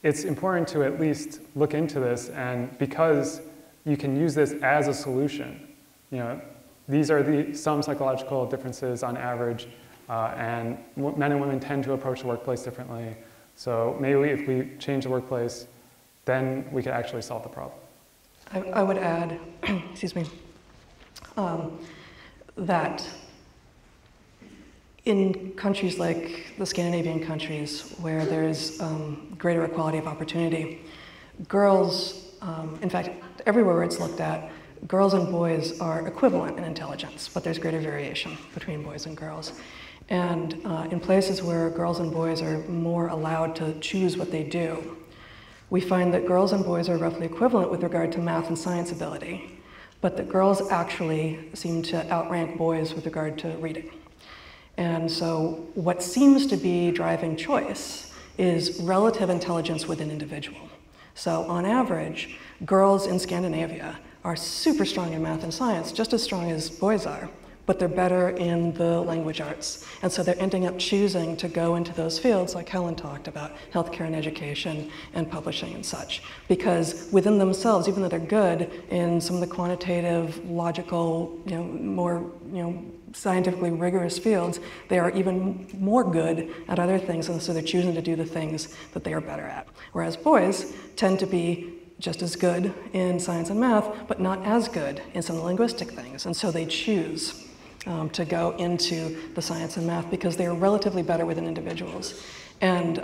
it's important to at least look into this, and because you can use this as a solution. You know, these are some psychological differences on average, and men and women tend to approach the workplace differently. So maybe if we change the workplace, then we could actually solve the problem. I would add, excuse me, that in countries like the Scandinavian countries, where there is greater equality of opportunity, girls, in fact, everywhere it's looked at, girls and boys are equivalent in intelligence, but there's greater variation between boys and girls. And in places where girls and boys are more allowed to choose what they do, we find that girls and boys are roughly equivalent with regard to math and science ability, but that girls actually seem to outrank boys with regard to reading. And so what seems to be driving choice is relative intelligence within an individual. So on average, girls in Scandinavia are super strong in math and science, just as strong as boys are, but they're better in the language arts. And so they're ending up choosing to go into those fields like Helen talked about, healthcare and education and publishing and such, because within themselves, even though they're good in some of the quantitative, logical, more, scientifically rigorous fields, they are even more good at other things, and so they're choosing to do the things that they are better at. Whereas boys tend to be just as good in science and math, but not as good in some linguistic things, and so they choose to go into the science and math because they are relatively better within individuals. And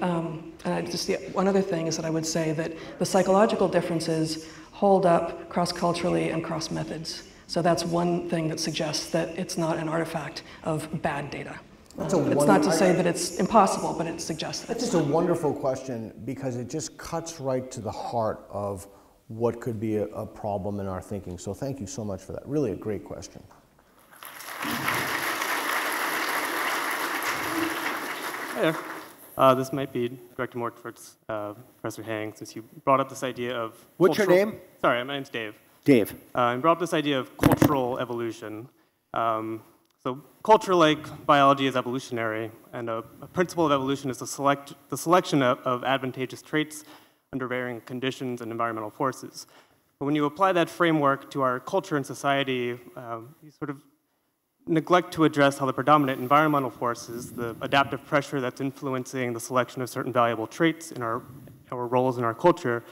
just one other thing is that I would say that the psychological differences hold up cross-culturally and cross-methods. So that's one thing that suggests that it's not an artifact of bad data. It's not to say that it's impossible, but it suggests that it's not. That's just a wonderful question, because it just cuts right to the heart of what could be a problem in our thinking. So thank you so much for that. Really a great question. Hi there. This might be directed more towards Professor Heying, since you brought up this idea of... What's your name? Sorry, my name's Dave. Dave. I brought up this idea of cultural evolution. So culture, like biology, is evolutionary, and a principle of evolution is the selection of advantageous traits under varying conditions and environmental forces. But when you apply that framework to our culture and society, you sort of neglect to address how the predominant environmental forces, the adaptive pressure that's influencing the selection of certain valuable traits in our roles in our culture,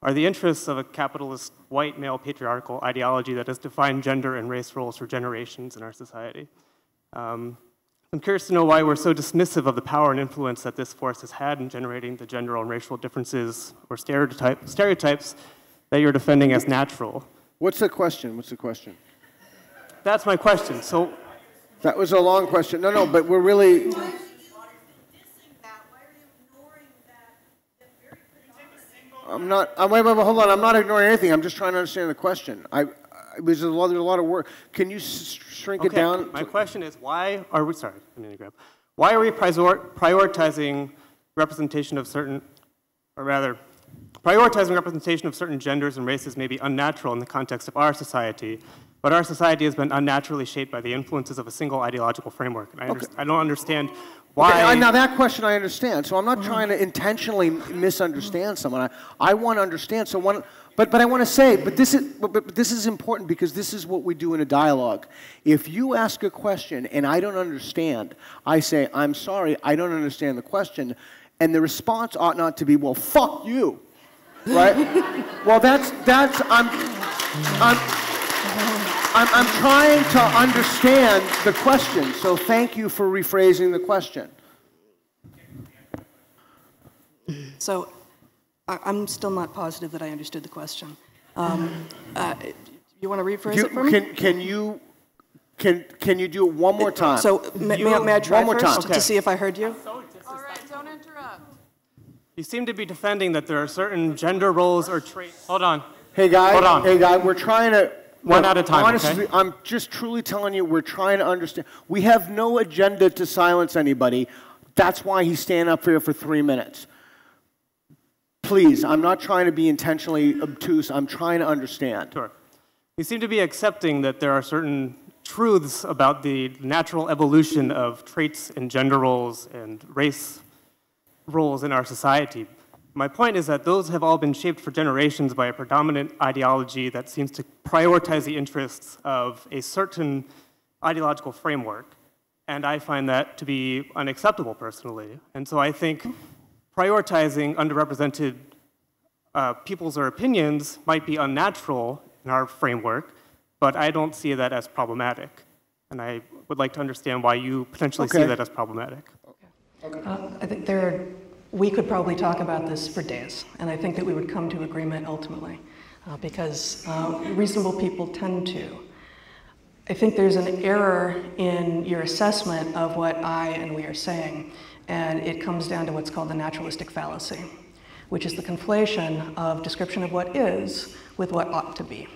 are the interests of a capitalist, white, male, patriarchal ideology that has defined gender and race roles for generations in our society. I'm curious to know why we're so dismissive of the power and influence that this force has had in generating the gender and racial differences or stereotypes that you're defending as natural. What's the question? What's the question? That's my question. So that was a long question. No, but we're really... Hold on, I'm not ignoring anything. I'm just trying to understand the question. There's a lot of work. Can you shrink it down? My question is, why are we, sorry, I need to grab. Why are we prioritizing representation of certain, or rather, prioritizing representation of certain genders and races may be unnatural in the context of our society, but our society has been unnaturally shaped by the influences of a single ideological framework. And I don't understand why. Okay, now that question I understand. So I'm not trying to intentionally misunderstand someone. I want to understand someone, but I want to say, but this is important, because this is what we do in a dialogue. If you ask a question and I don't understand, I say, I'm sorry, I don't understand the question, and the response ought not to be, well, fuck you, right? Well, that's I'm trying to understand the question, so thank you for rephrasing the question. So, I'm still not positive that I understood the question. You want to rephrase it for me? Can you do it one more time? So, may I try first to see if I heard you? All right, don't interrupt. You seem to be defending that there are certain gender roles or traits. Hold on. Hey, guys, we're trying to... One at a time, honestly, okay? I'm just truly telling you, we're trying to understand. We have no agenda to silence anybody. That's why he's standing up here for 3 minutes. Please, I'm not trying to be intentionally obtuse. I'm trying to understand. Sure. You seem to be accepting that there are certain truths about the natural evolution of traits and gender roles and race roles in our society. My point is that those have all been shaped for generations by a predominant ideology that seems to prioritize the interests of a certain ideological framework. And I find that to be unacceptable personally. And so I think prioritizing underrepresented peoples or opinions might be unnatural in our framework, but I don't see that as problematic. And I would like to understand why you potentially see that as problematic. Okay. I think there are... We could probably talk about this for days, and I think that we would come to agreement ultimately, because reasonable people tend to. I think there's an error in your assessment of what I and we are saying, and it comes down to what's called the naturalistic fallacy, which is the conflation of description of what is with what ought to be.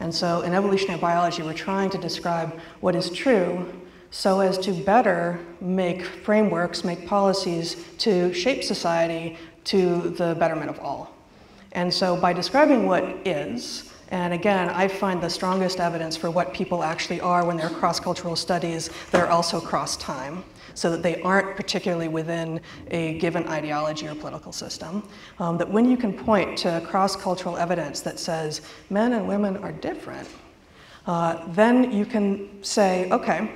And so in evolutionary biology, we're trying to describe what is true so as to better make frameworks, make policies to shape society to the betterment of all. And so by describing what is, and again, I find the strongest evidence for what people actually are when they're cross-cultural studies that are also cross-time, so that they aren't particularly within a given ideology or political system, that when you can point to cross-cultural evidence that says men and women are different, then you can say, okay,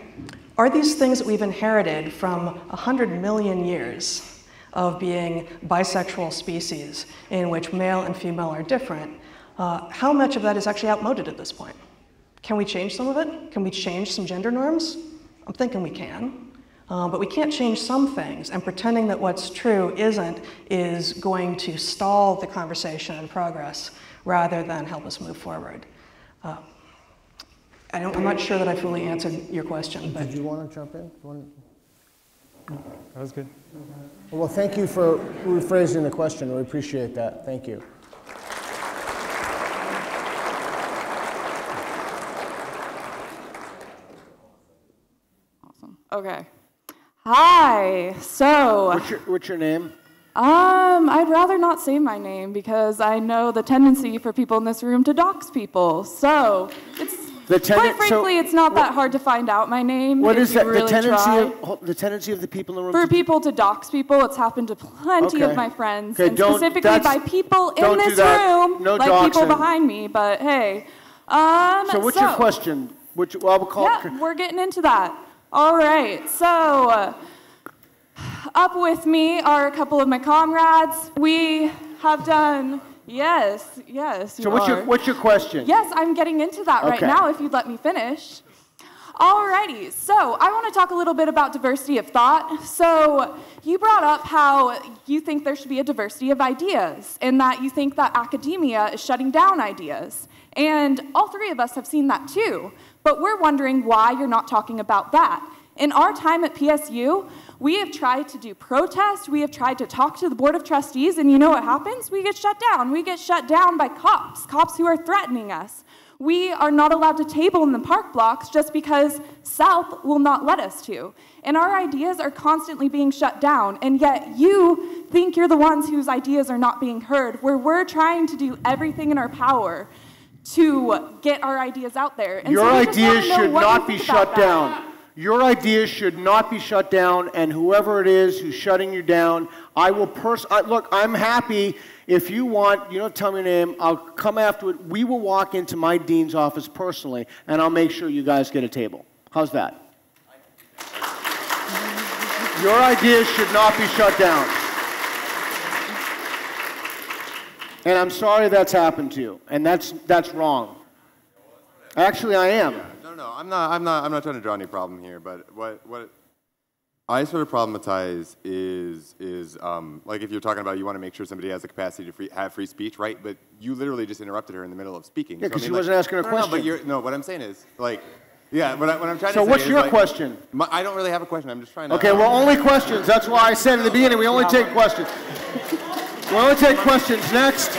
are these things that we've inherited from 100 million years of being bisexual species in which male and female are different, how much of that is actually outmoded at this point? Can we change some of it? Can we change some gender norms? I'm thinking we can, but we can't change some things, and pretending that what's true isn't is going to stall the conversation and progress rather than help us move forward. I'm not sure that I fully answered your question. But. Did you want to jump in? That was good. Well, thank you for rephrasing the question. We appreciate that. Thank you. Awesome. Okay. Hi. So. What's your name? I'd rather not say my name because I know the tendency for people in this room to dox people. So it's. Quite frankly, so it's not that hard to find out my name. What is that? Really the tendency of the people in the room? For people to dox people, it's happened to plenty of my friends, and specifically by people in this room, no like doxing. People behind me, but hey. So what's your question? Which, well, we'll call we're getting into that. All right, so up with me are a couple of my comrades. We have done... Yes, yes, you are. So what's your question? Yes, I'm getting into that right now, if you'd let me finish. Alrighty, so I want to talk a little bit about diversity of thought. So you brought up how you think there should be a diversity of ideas, and that you think that academia is shutting down ideas. And all three of us have seen that too, but we're wondering why you're not talking about that. In our time at PSU, we have tried to do protests, we have tried to talk to the Board of Trustees, and you know what happens? We get shut down. We get shut down by cops, cops who are threatening us. We are not allowed to table in the park blocks just because South will not let us to. And our ideas are constantly being shut down, and yet you think you're the ones whose ideas are not being heard, where we're trying to do everything in our power to get our ideas out there. And your ideas should not be shut down. Your ideas should not be shut down, and whoever it is who's shutting you down, I will look, I'm happy if you want, you don't tell me your name, I'll come after it. We will walk into my dean's office personally, and I'll make sure you guys get a table. How's that? Your ideas should not be shut down. And I'm sorry that's happened to you, and that's wrong. Actually, I am. No, I'm not trying to draw any problem here, but what I sort of problematize is like if you're talking about you want to make sure somebody has the capacity to have free speech, right? But you literally just interrupted her in the middle of speaking. Yeah, because so, I mean, she wasn't asking a question. No, what I'm saying is, like, yeah, what I'm trying to say is, what's your question? I don't really have a question. I'm just trying to... Okay, well, only questions. That's why I said in the beginning, we only take questions. We only take questions. Next.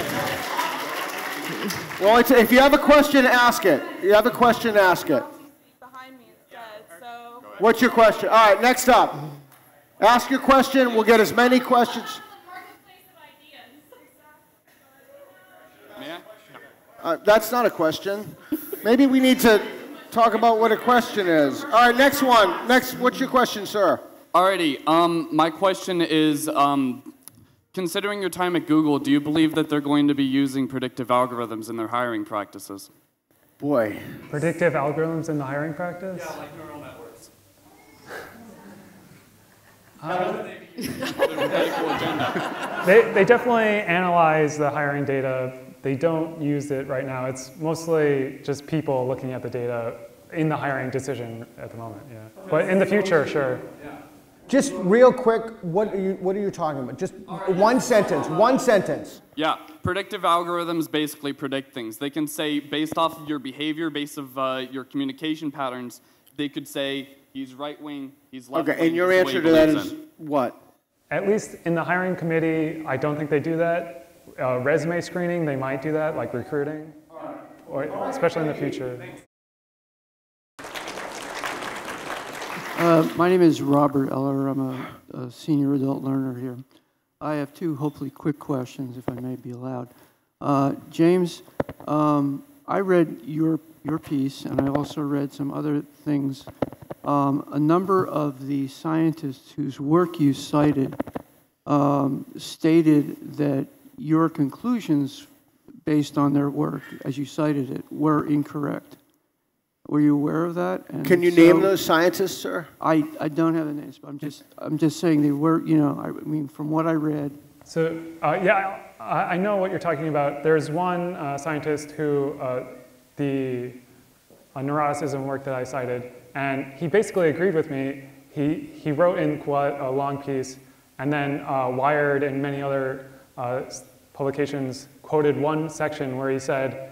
Well, it's, if you have a question, ask it. If you have a question, ask it. Behind me instead, so. What's your question? All right, next up. Ask your question. We'll get as many questions. That's not a question. Maybe we need to talk about what a question is. All right, next one. Next, what's your question, sir? Alrighty. My question is, considering your time at Google, do you believe that they're going to be using predictive algorithms in their hiring practices? Boy. Predictive algorithms in the hiring practice? Yeah, like neural networks. They definitely analyze the hiring data. They don't use it right now. It's mostly just people looking at the data in the hiring decision at the moment. Yeah, but in the future, sure. Just real quick, what are you talking about? Just one sentence. One sentence. Yeah, predictive algorithms basically predict things. They can say based off of your behavior, based off your communication patterns. They could say he's right wing, he's left wing. Okay, and your answer to that is what? At least in the hiring committee, I don't think they do that. Resume screening, they might do that, like recruiting, or especially in the future. My name is Robert Eller. I'm a senior adult learner here. I have two hopefully quick questions, if I may be allowed. James, I read your piece, and I also read some other things. A number of the scientists whose work you cited stated that your conclusions based on their work, as you cited it, were incorrect. Were you aware of that? And can you name those scientists, sir? I don't have the names, but I'm just saying they were, you know, I mean, from what I read. So, yeah, I know what you're talking about. There's one scientist who, the neuroticism work that I cited, and he basically agreed with me. He wrote in Quillette a long piece, and then Wired and many other publications quoted one section where he said,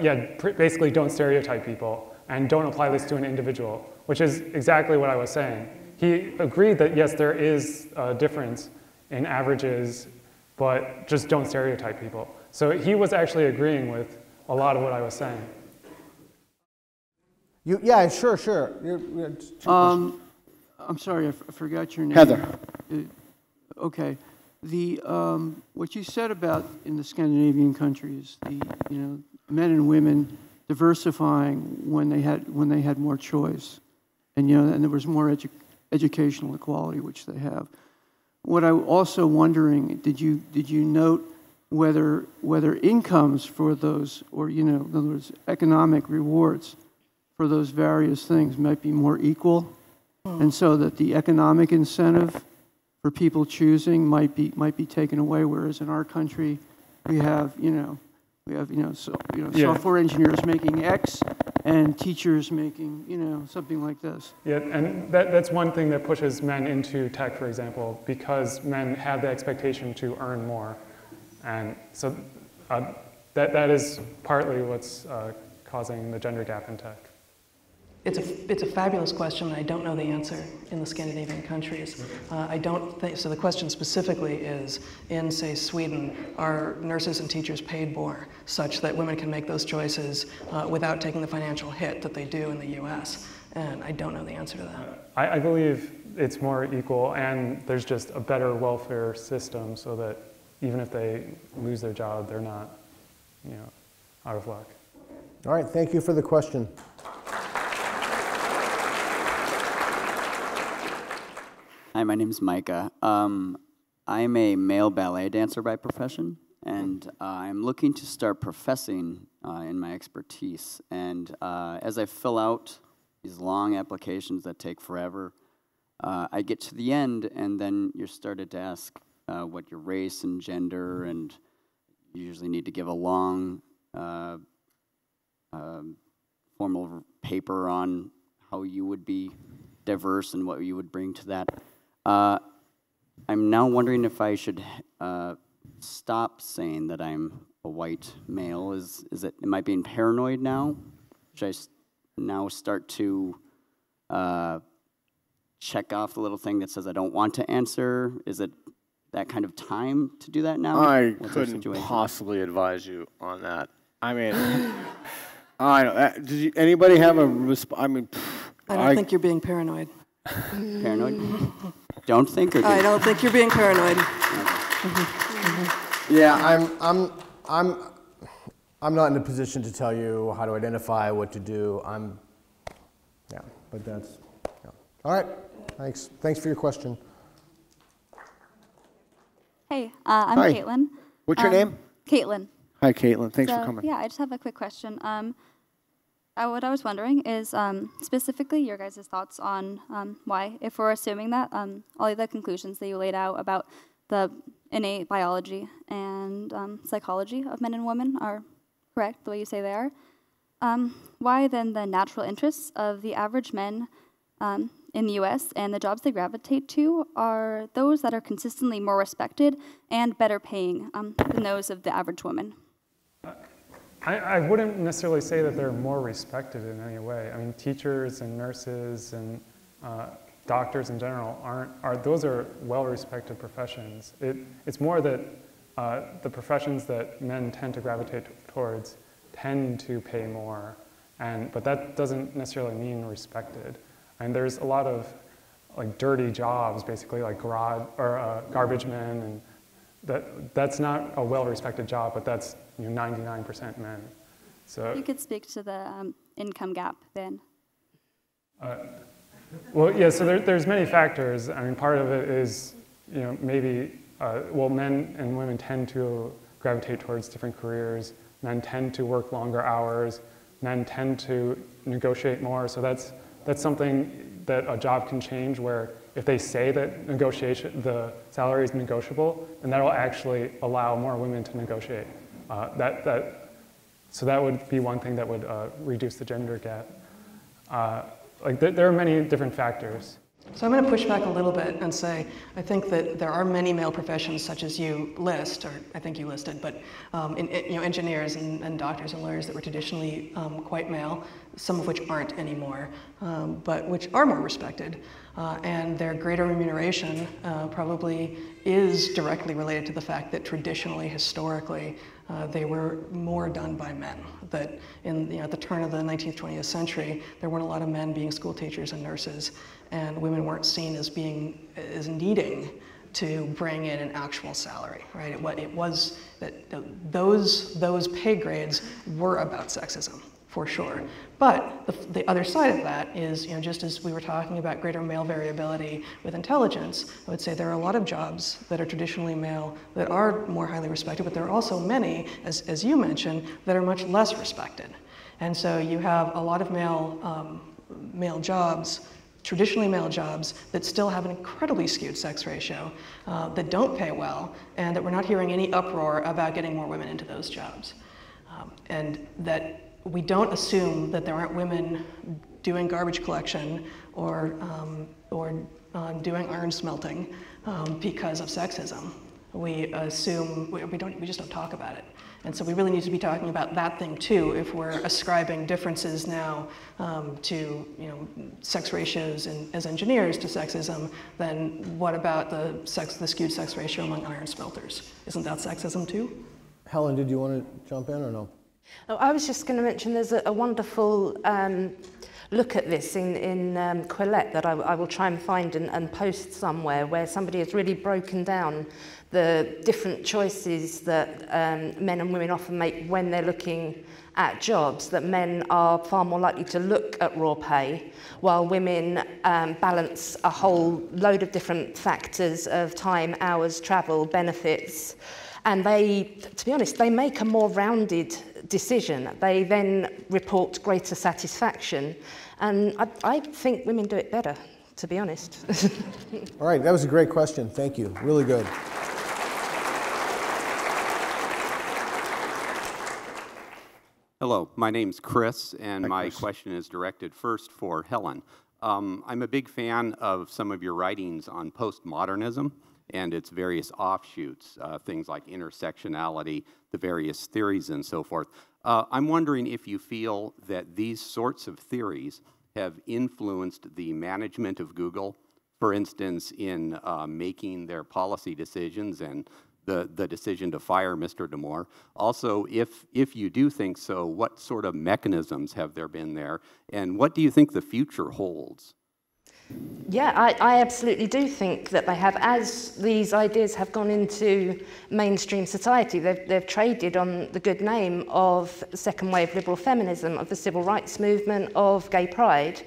yeah, basically don't stereotype people and don't apply this to an individual, which is exactly what I was saying. He agreed that, yes, there is a difference in averages, but just don't stereotype people. So he was actually agreeing with a lot of what I was saying. You, yeah, sure, sure. I'm sorry, I forgot your name. Heather. Okay. The what you said about in the Scandinavian countries, the men and women diversifying when they had more choice, and and there was more educational equality, which they have. What I also wondering, did you note whether incomes for those, or in other words, economic rewards for those various things might be more equal, and so that the economic incentive for people choosing might be taken away, whereas in our country we have yeah, software engineers making X and teachers making something like this. Yeah, and that's one thing that pushes men into tech, for example, because men have the expectation to earn more, and so that is partly what's causing the gender gap in tech. It's a fabulous question, and I don't know the answer in the Scandinavian countries. I don't think, so the question specifically is, in, say, Sweden, are nurses and teachers paid more such that women can make those choices without taking the financial hit that they do in the US? And I don't know the answer to that. I believe it's more equal, and there's just a better welfare system so that even if they lose their job, they're not, out of luck. All right, thank you for the question. Hi, my name's Micah. I'm a male ballet dancer by profession, and I'm looking to start professing in my expertise. And as I fill out these long applications that take forever, I get to the end, and then you're started to ask what your race and gender, and you usually need to give a long formal paper on how you would be diverse and what you would bring to that. I'm now wondering if I should stop saying that I'm a white male. Am I being paranoid now? Should I now start to check off the little thing that says I don't want to answer? Is it that kind of time to do that now? I couldn't possibly advise you on that. I mean, I don't. Did you, anybody have a response? I mean, I don't think you're being paranoid. Paranoid? Don't think. Or do I don't think you're being paranoid. Yeah, I'm not in a position to tell you how to identify what to do. Yeah, but that's. Yeah. All right. Thanks. Thanks for your question. Hey, I'm Hi. Caitlin. What's your name? Caitlin. Hi, Caitlin. Thanks for coming. Yeah, I just have a quick question. What I was wondering is specifically your guys' thoughts on why, if we're assuming that all of the conclusions that you laid out about the innate biology and psychology of men and women are correct the way you say they are, why then the natural interests of the average men in the U.S. and the jobs they gravitate to are those that are consistently more respected and better paying than those of the average woman? I wouldn't necessarily say that they're more respected in any way. I mean, teachers and nurses and doctors in general those are well-respected professions. It's more that the professions that men tend to gravitate towards tend to pay more, but that doesn't necessarily mean respected. And there's a lot of like dirty jobs, basically, like garbage men, and that's not a well-respected job, but that's 99% men. So you could speak to the income gap then. Well, yeah. So there's many factors. I mean, part of it is maybe men and women tend to gravitate towards different careers. Men tend to work longer hours. Men tend to negotiate more. So that's something that a job can change, where if they say that the salary is negotiable, then that will actually allow more women to negotiate. So that would be one thing that would reduce the gender gap. There are many different factors. So I'm going to push back a little bit and say, I think that there are many male professions such as you list, or I think you listed, but engineers and doctors and lawyers that were traditionally quite male, some of which aren't anymore, but which are more respected. And their greater remuneration probably is directly related to the fact that traditionally, historically, they were more done by men. That in at the turn of the 19th, 20th century, there weren't a lot of men being school teachers and nurses, and women weren't seen as needing to bring in an actual salary, right? It was that those pay grades were about sexism, for sure. But the other side of that is, just as we were talking about greater male variability with intelligence, I would say there are a lot of jobs that are traditionally male that are more highly respected, but there are also many, as you mentioned, that are much less respected. And so you have a lot of male jobs, traditionally male jobs, that still have an incredibly skewed sex ratio, that don't pay well, and that we're not hearing any uproar about getting more women into those jobs. And that we don't assume that there aren't women doing garbage collection or doing iron smelting because of sexism. We assume, we just don't talk about it. And so we really need to be talking about that thing too if we're ascribing differences now to sex ratios and as engineers to sexism. Then what about the skewed sex ratio among iron smelters? Isn't that sexism too? Helen, did you want to jump in or no? Oh, I was just going to mention there's a wonderful look at this in Quillette that I will try and find and post somewhere, where somebody has really broken down the different choices that men and women often make when they're looking at jobs, that men are far more likely to look at raw pay, while women balance a whole load of different factors of time, hours, travel, benefits. And they, to be honest, they make a more rounded decision. They then report greater satisfaction. And I think women do it better, to be honest. All right, that was a great question. Thank you. Really good. Hello, my name's Chris, and my question is directed first for Helen. I'm a big fan of some of your writings on postmodernism and its various offshoots, things like intersectionality, the various theories and so forth. I'm wondering if you feel that these sorts of theories have influenced the management of Google, for instance, in making their policy decisions and the decision to fire Mr. Damore. Also, if you do think so, what sort of mechanisms have there been there? And what do you think the future holds? Yeah, I absolutely do think that they have. As these ideas have gone into mainstream society, they've traded on the good name of second wave liberal feminism, of the civil rights movement, of gay pride.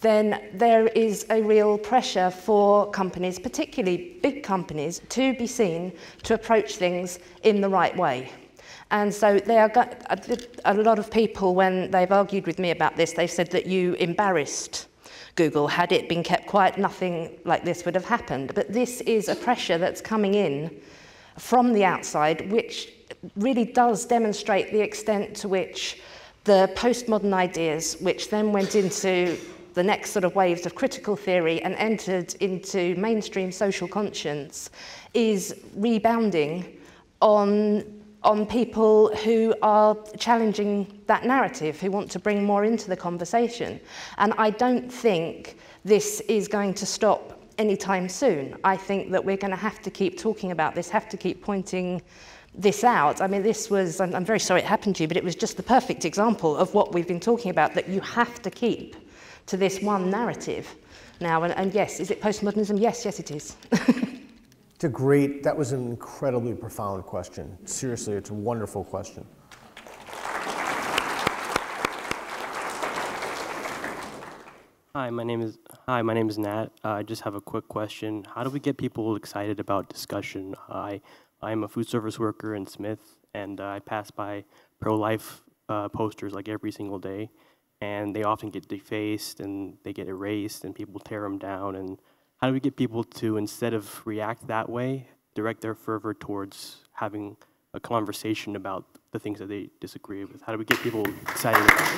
Then there is a real pressure for companies, particularly big companies, to be seen to approach things in the right way. And so they are a lot of people, when they've argued with me about this, they've said that you embarrassed Google. Had it been kept quiet, nothing like this would have happened. But this is a pressure that's coming in from the outside, which really does demonstrate the extent to which the postmodern ideas, which then went into the next sort of waves of critical theory and entered into mainstream social conscience, is rebounding on people who are challenging that narrative, who want to bring more into the conversation. And I don't think this is going to stop anytime soon. I think that we're going to have to keep talking about this, have to keep pointing this out. I mean, this was, I'm very sorry it happened to you, but it was just the perfect example of what we've been talking about, that you have to keep to this one narrative now. And yes, is it postmodernism? Yes, yes it is. It's a great, that was an incredibly profound question. Seriously, it's a wonderful question. Hi, my name is Nat. I just have a quick question. How do we get people excited about discussion? I'm a food service worker in Smith, and I pass by pro-life posters like every single day. And they often get defaced and they get erased and people tear them down. And how do we get people to, instead of react that way, direct their fervor towards having a conversation about the things that they disagree with? How do we get people excited about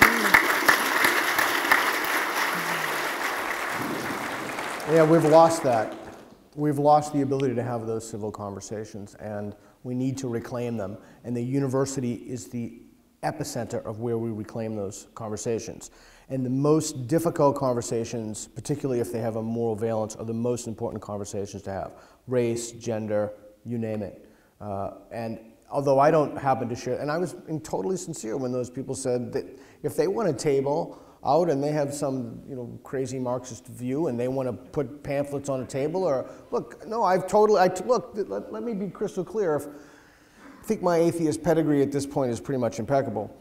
it? Yeah, we've lost that. We've lost the ability to have those civil conversations, and we need to reclaim them. And the university is the epicenter of where we reclaim those conversations. And the most difficult conversations, particularly if they have a moral valence, are the most important conversations to have. Race, gender, you name it. And although I don't happen to share, and I was being totally sincere when those people said that if they want a table out and they have some, you know, crazy Marxist view and they want to put pamphlets on a table, or look, no, I've totally, look, let me be crystal clear. I think my atheist pedigree at this point is pretty much impeccable.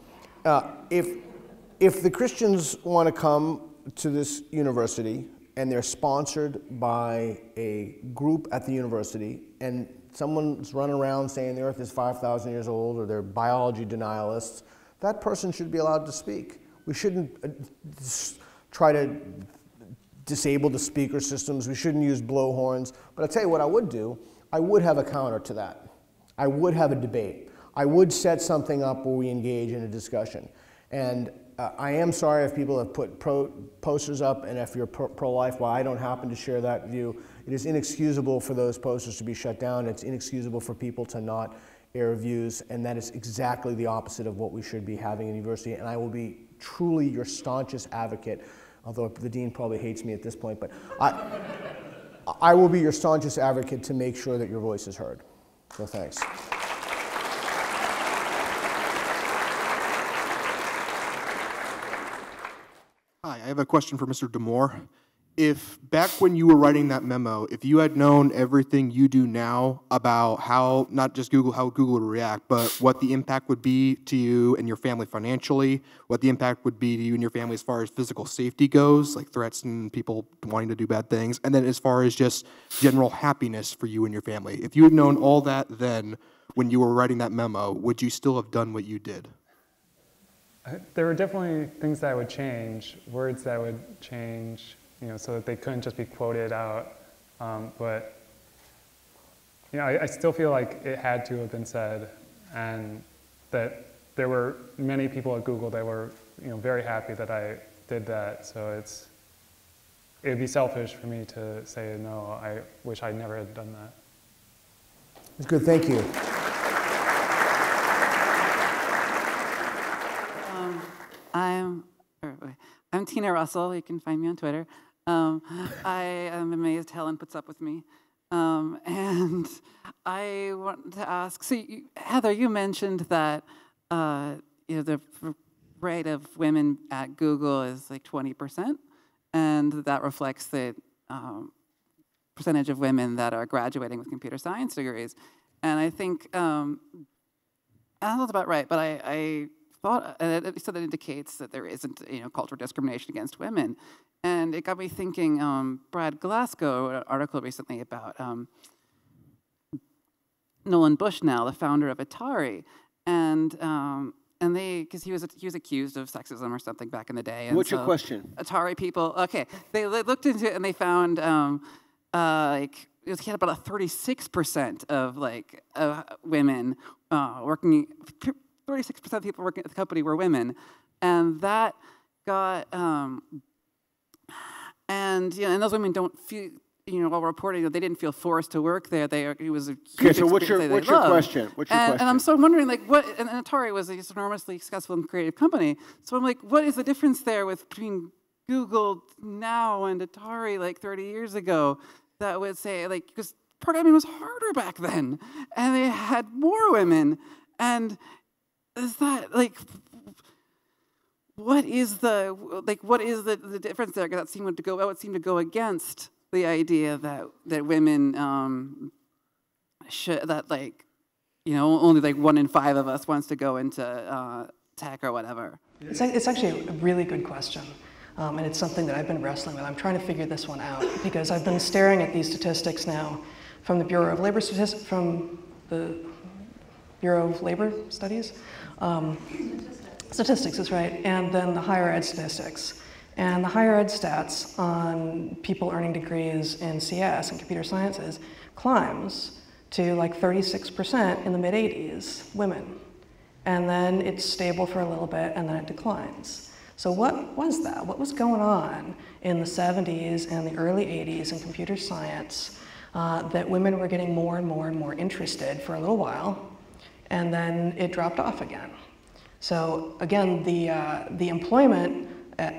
If the Christians want to come to this university and they're sponsored by a group at the university and someone's running around saying the earth is 5,000 years old or they're biology denialists, that person should be allowed to speak. We shouldn't try to disable the speaker systems. We shouldn't use blow horns. But I'll tell you what I would do. I would have a counter to that. I would have a debate. I would set something up where we engage in a discussion. And I am sorry if people have put posters up and if you're pro-life, well, I don't happen to share that view. It is inexcusable for those posters to be shut down. It's inexcusable for people to not air views. And that is exactly the opposite of what we should be having in university. And I will be truly your staunchest advocate, although the dean probably hates me at this point, but I will be your staunchest advocate to make sure that your voice is heard. So thanks. Hi, I have a question for Mr. Damore. If back when you were writing that memo, if you had known everything you do now about how, not just Google, how Google would react, but what the impact would be to you and your family financially, what the impact would be to you and your family as far as physical safety goes, like threats and people wanting to do bad things, and then as far as just general happiness for you and your family. If you had known all that then when you were writing that memo, would you still have done what you did? There were definitely things that I would change, words that I would change, you know, so that they couldn't just be quoted out. But you know, I still feel like it had to have been said, and that there were many people at Google that were, you know, very happy that I did that. So it'd be selfish for me to say no. I wish I never had done that. It's good. Thank you. I'm Tina Russell. You can find me on Twitter. I am amazed Helen puts up with me. And I want to ask, so you, Heather, you mentioned that you know, the rate of women at Google is like 20%, and that reflects the percentage of women that are graduating with computer science degrees. And I think, I don't know if that's about right, but I thought, so that indicates that there isn't, you know, cultural discrimination against women. And it got me thinking, Brad Glasgow wrote an article recently about Nolan Bushnell, the founder of Atari. And they, because he was accused of sexism or something back in the day. And what's so your question? Atari people, okay. They looked into it and they found, like, he had about a 36% of, like, women working, 36% of people working at the company were women. And that got, and yeah, and those women don't feel, you know, while reporting that they didn't feel forced to work there. They it was a huge experience. Okay, so what's your question? What's your question? And I'm so wondering, like, what? And Atari was an enormously successful and creative company. So I'm like, what is the difference there between Google now and Atari like 30 years ago? That would say, like, because programming was harder back then, and they had more women. And is that like? What is the like? What is the difference there? Because that seemed to go. It seemed to go against the idea that women should that like, you know, only like 1 in 5 of us wants to go into tech or whatever. It's actually a really good question, and it's something that I've been wrestling with. I'm trying to figure this one out because I've been staring at these statistics now from the Bureau of Labor Statistics, from the Bureau of Labor Studies. Statistics is right, and then the higher ed statistics. And the higher ed stats on people earning degrees in CS and computer sciences climbs to like 36% in the mid-'80s, women. And then it's stable for a little bit, and then it declines. So what was that? What was going on in the 70s and the early 80s in computer science that women were getting more and more and more interested for a little while, and then it dropped off again? So again, the employment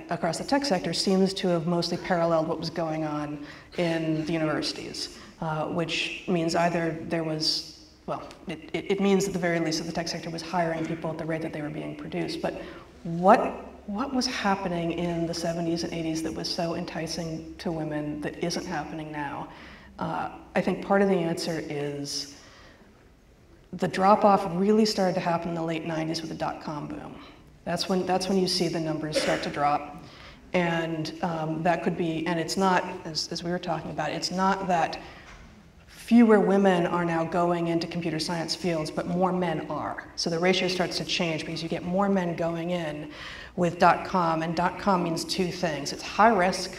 across the tech sector seems to have mostly paralleled what was going on in the universities, which means either there was, well, it means at the very least that the tech sector was hiring people at the rate that they were being produced. But what was happening in the 70s and 80s that was so enticing to women that isn't happening now? I think part of the answer is the drop-off really started to happen in the late 90s with the dot-com boom. That's when you see the numbers start to drop. And that could be, and it's not, as we were talking about, it's not that fewer women are now going into computer science fields, but more men are. So the ratio starts to change because you get more men going in with dot-com, and dot-com means two things. It's high risk,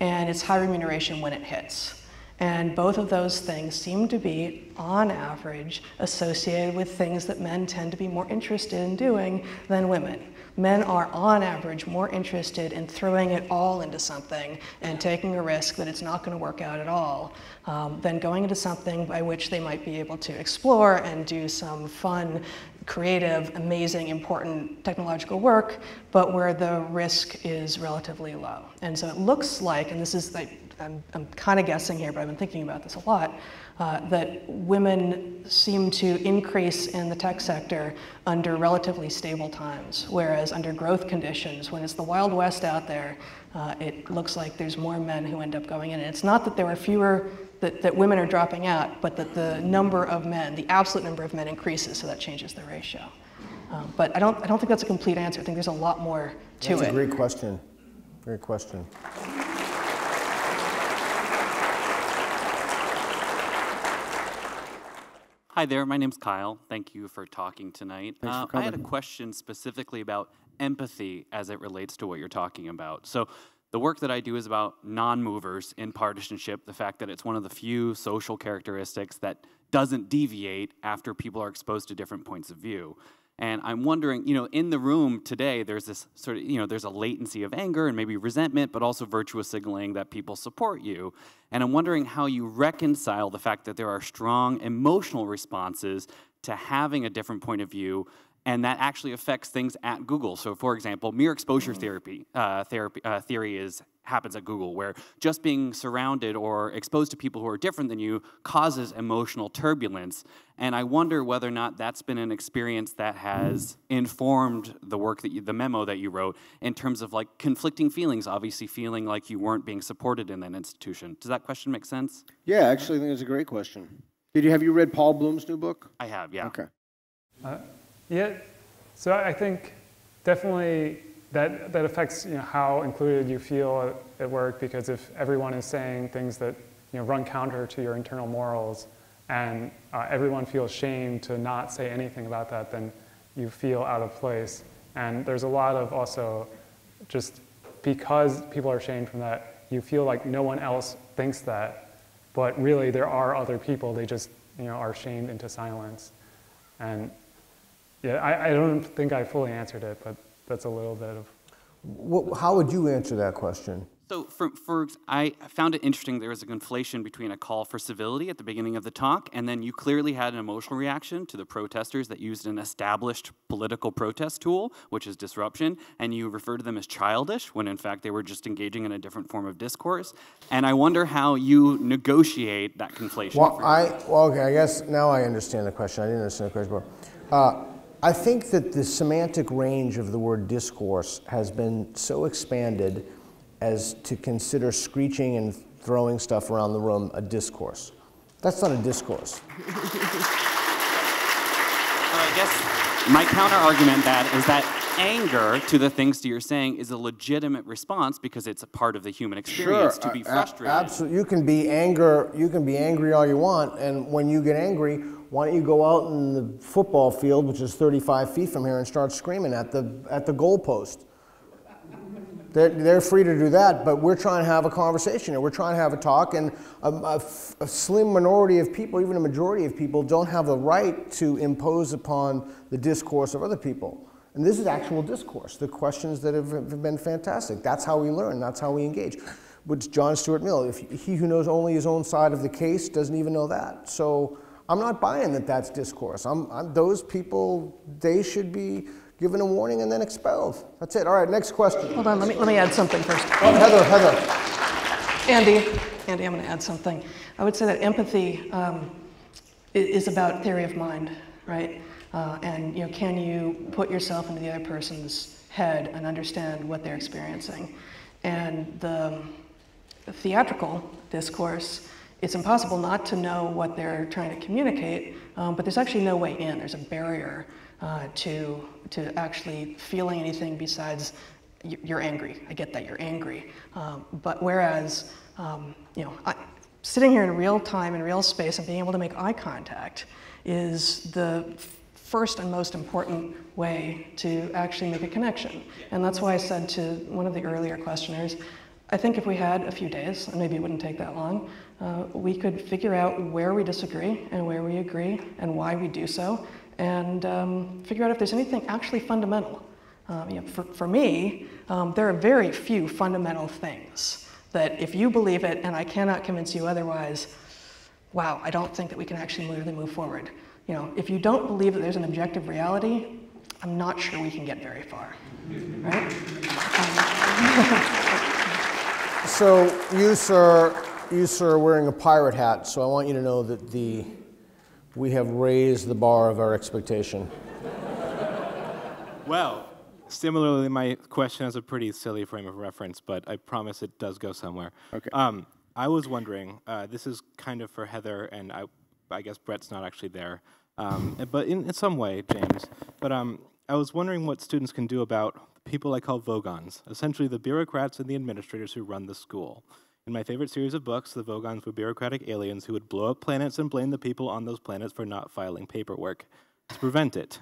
and it's high remuneration when it hits. And both of those things seem to be, on average, associated with things that men tend to be more interested in doing than women. Men are, on average, more interested in throwing it all into something and taking a risk that it's not going to work out at all than going into something by which they might be able to explore and do some fun, creative, amazing, important technological work, but where the risk is relatively low. And so it looks like, and this is like, I'm kind of guessing here, but I've been thinking about this a lot, that women seem to increase in the tech sector under relatively stable times, whereas under growth conditions, when it's the Wild West out there, it looks like there's more men who end up going in. And it's not that there are fewer, that women are dropping out, but that the number of men, the absolute number of men increases, so that changes the ratio. But I don't think that's a complete answer. I think there's a lot more to it. That's a great question. Great question. Hi there, my name's Kyle. Thank you for talking tonight. For I had a question specifically about empathy as it relates to what you're talking about. So the work that I do is about non-movers in partisanship, the fact that it's one of the few social characteristics that doesn't deviate after people are exposed to different points of view. And I'm wondering, you know, in the room today, there's this sort of, you know, there's a latency of anger and maybe resentment, but also virtuous signaling that people support you. And I'm wondering how you reconcile the fact that there are strong emotional responses to having a different point of view, and that actually affects things at Google. So, for example, mere exposure therapy theory is happens at Google, where just being surrounded or exposed to people who are different than you causes emotional turbulence. And I wonder whether or not that's been an experience that has informed the work that you, the memo that you wrote, in terms of like conflicting feelings, obviously feeling like you weren't being supported in that institution. Does that question make sense? Yeah, actually, I think it's a great question. Have you read Paul Bloom's new book? I have, yeah. Okay. Yeah, so I think definitely that affects, you know, how included you feel at work, because if everyone is saying things that, you know, run counter to your internal morals, and everyone feels shamed to not say anything about that, then you feel out of place. And there's a lot of also, just because people are shamed from that, you feel like no one else thinks that. But really, there are other people. They just, you know, are shamed into silence. And yeah, I don't think I fully answered it, but that's a little bit of. Well, how would you answer that question? So for I found it interesting there was a conflation between a call for civility at the beginning of the talk, and then you clearly had an emotional reaction to the protesters that used an established political protest tool, which is disruption, and you refer to them as childish, when in fact they were just engaging in a different form of discourse. And I wonder how you negotiate that conflation. Well, okay, I guess now I understand the question. I didn't understand the question before. I think that the semantic range of the word discourse has been so expanded as to consider screeching and throwing stuff around the room a discourse. That's not a discourse. I guess my counter-argument that is that anger to the things that you're saying is a legitimate response, because it's a part of the human experience to be frustrated. Absolutely, you can be angry all you want, and when you get angry, why don't you go out in the football field, which is 35 feet from here, and start screaming at the goalpost? They're free to do that, but we're trying to have a conversation, and we're trying to have a talk, and a slim minority of people, even a majority of people, don't have the right to impose upon the discourse of other people. And this is actual discourse, the questions that have been fantastic. That's how we learn, that's how we engage. Which John Stuart Mill, if he who knows only his own side of the case doesn't even know that. So I'm not buying that that's discourse. Those people, they should be given a warning and then expelled. That's it. All right, next question. Hold on, let me add something first. Oh, Heather. Andy, I'm gonna add something. I would say that empathy is about theory of mind, right? And you know, can you put yourself into the other person's head and understand what they're experiencing? And the theatrical discourse, it's impossible not to know what they're trying to communicate, but there's actually no way in. There's a barrier to actually feeling anything besides you're angry. I get that you're angry, but whereas you know, sitting here in real time in real space and being able to make eye contact is the first and most important way to actually make a connection. And that's why I said to one of the earlier questioners, I think if we had a few days, and maybe it wouldn't take that long, we could figure out where we disagree and where we agree and why we do so, and figure out if there's anything actually fundamental. You know, for me, there are very few fundamental things that if you believe it and I cannot convince you otherwise, wow, I don't think that we can actually really move forward. You know, if you don't believe that there's an objective reality, I'm not sure we can get very far, right? So you sir, are wearing a pirate hat, so I want you to know that we have raised the bar of our expectation. Well, similarly, my question has a pretty silly frame of reference, but I promise it does go somewhere. Okay. I was wondering, this is kind of for Heather, and I guess Brett's not actually there, but in some way, James. But I was wondering what students can do about people I call Vogons, essentially the bureaucrats and the administrators who run the school. In my favorite series of books, the Vogons were bureaucratic aliens who would blow up planets and blame the people on those planets for not filing paperwork to prevent it.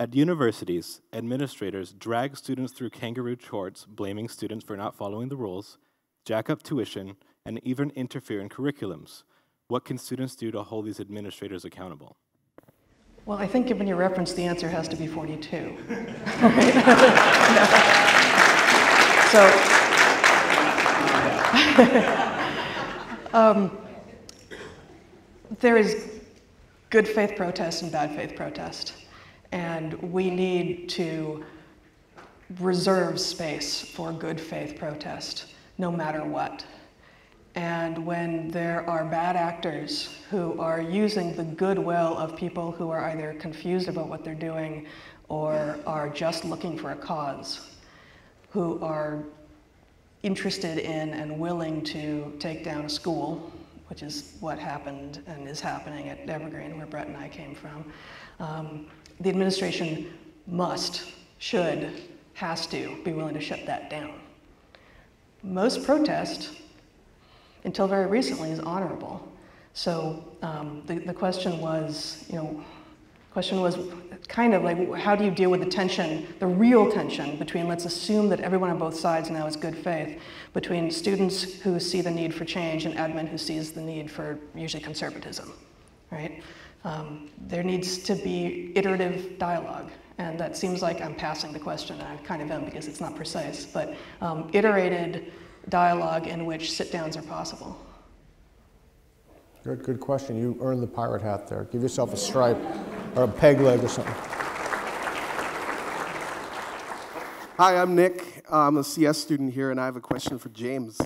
At universities, administrators drag students through kangaroo courts, blaming students for not following the rules, jack up tuition, and even interfere in curriculums. What can students do to hold these administrators accountable? Well, I think given your reference, the answer has to be 42. So, there is good faith protest and bad faith protest. And we need to reserve space for good faith protest no matter what. And when there are bad actors who are using the goodwill of people who are either confused about what they're doing or are just looking for a cause, who are interested in and willing to take down a school, which is what happened and is happening at Evergreen, where Brett and I came from, the administration must, should, has to be willing to shut that down. Most protest, until very recently, is honorable. So the question was, kind of like, how do you deal with the tension, the real tension between, let's assume that everyone on both sides now is good faith, between students who see the need for change and admin who sees the need for usually conservatism, right? There needs to be iterative dialogue. And that seems like I'm passing the question, and I kind of am because it's not precise, but iterated dialogue in which sit-downs are possible. Good question. You earned the pirate hat there. Give yourself a stripe or a peg leg or something. Hi, I'm Nick. I'm a CS student here, and I have a question for James.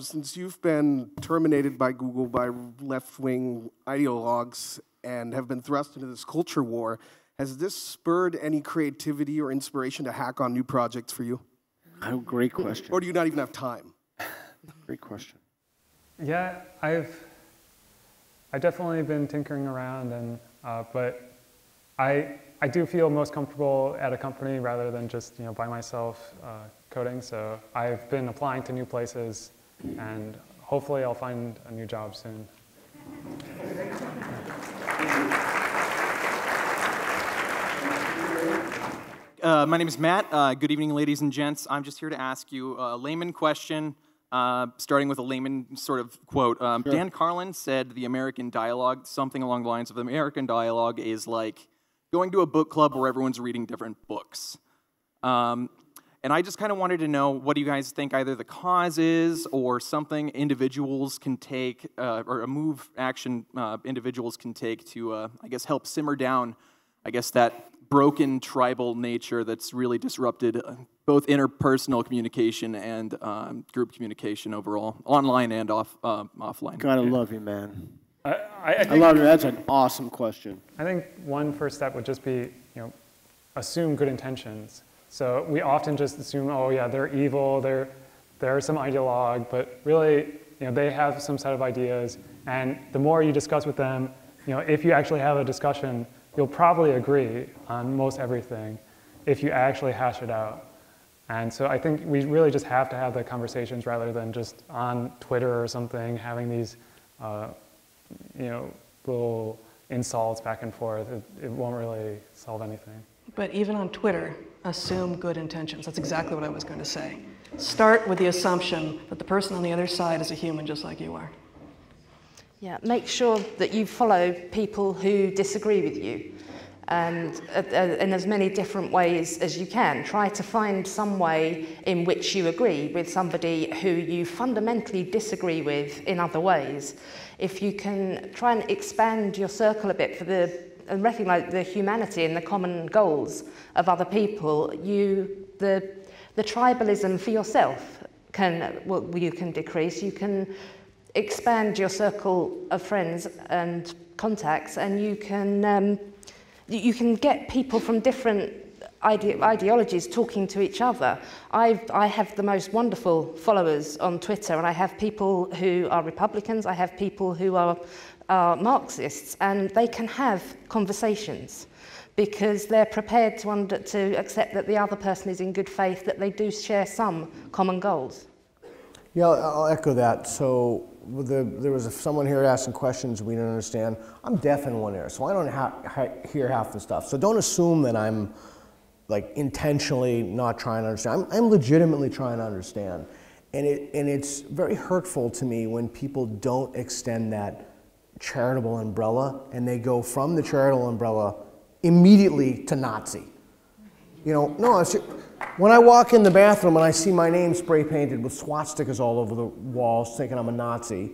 Since you've been terminated by Google by left-wing ideologues and have been thrust into this culture war, has this spurred any creativity or inspiration to hack on new projects for you? Oh, great question. Or do you not even have time? Great question. Yeah, I've definitely been tinkering around, and but I do feel most comfortable at a company rather than just by myself coding. So I've been applying to new places, and hopefully I'll find a new job soon. My name is Matt. Good evening, ladies and gents. I'm just here to ask you a layman question. Starting with a layman sort of quote. Sure. Dan Carlin said the American dialogue, something along the lines of the American dialogue is like going to a book club where everyone's reading different books. And I just kind of wanted to know what do you guys think either the cause is or something individuals can take, or a move action individuals can take to, I guess, help simmer down, I guess, that broken tribal nature that's really disrupted both interpersonal communication and group communication overall, online and offline. Gotta love you, man. I love you. That's an awesome question. I think one first step would just be, assume good intentions. So we often just assume, oh yeah, they're evil, they're some ideologue, but really, they have some set of ideas, and the more you discuss with them, if you actually have a discussion, you'll probably agree on most everything if you actually hash it out. And so I think we really just have to have the conversations rather than just on Twitter or something having these, little insults back and forth. It won't really solve anything. But even on Twitter, assume good intentions. That's exactly what I was going to say. Start with the assumption that the person on the other side is a human just like you are. Yeah, make sure that you follow people who disagree with you. And in as many different ways as you can. Try to find some way in which you agree with somebody who you fundamentally disagree with in other ways. If you can try and expand your circle a bit and recognize the humanity and the common goals of other people, the tribalism for yourself you can decrease. You can expand your circle of friends and contacts, and you can get people from different ideologies talking to each other. I have the most wonderful followers on Twitter, and I have people who are Republicans, I have people who are Marxists, and they can have conversations because they're prepared to accept that the other person is in good faith, that they do share some common goals. Yeah, I'll echo that. So there was someone here asking questions we didn't understand. I'm deaf in one ear, so I don't hear half the stuff. So don't assume that I'm like intentionally not trying to understand. I'm legitimately trying to understand. And it's very hurtful to me when people don't extend that charitable umbrella and they go from the charitable umbrella immediately to Nazi. When I walk in the bathroom and I see my name spray painted with swastikas all over the walls thinking I'm a Nazi,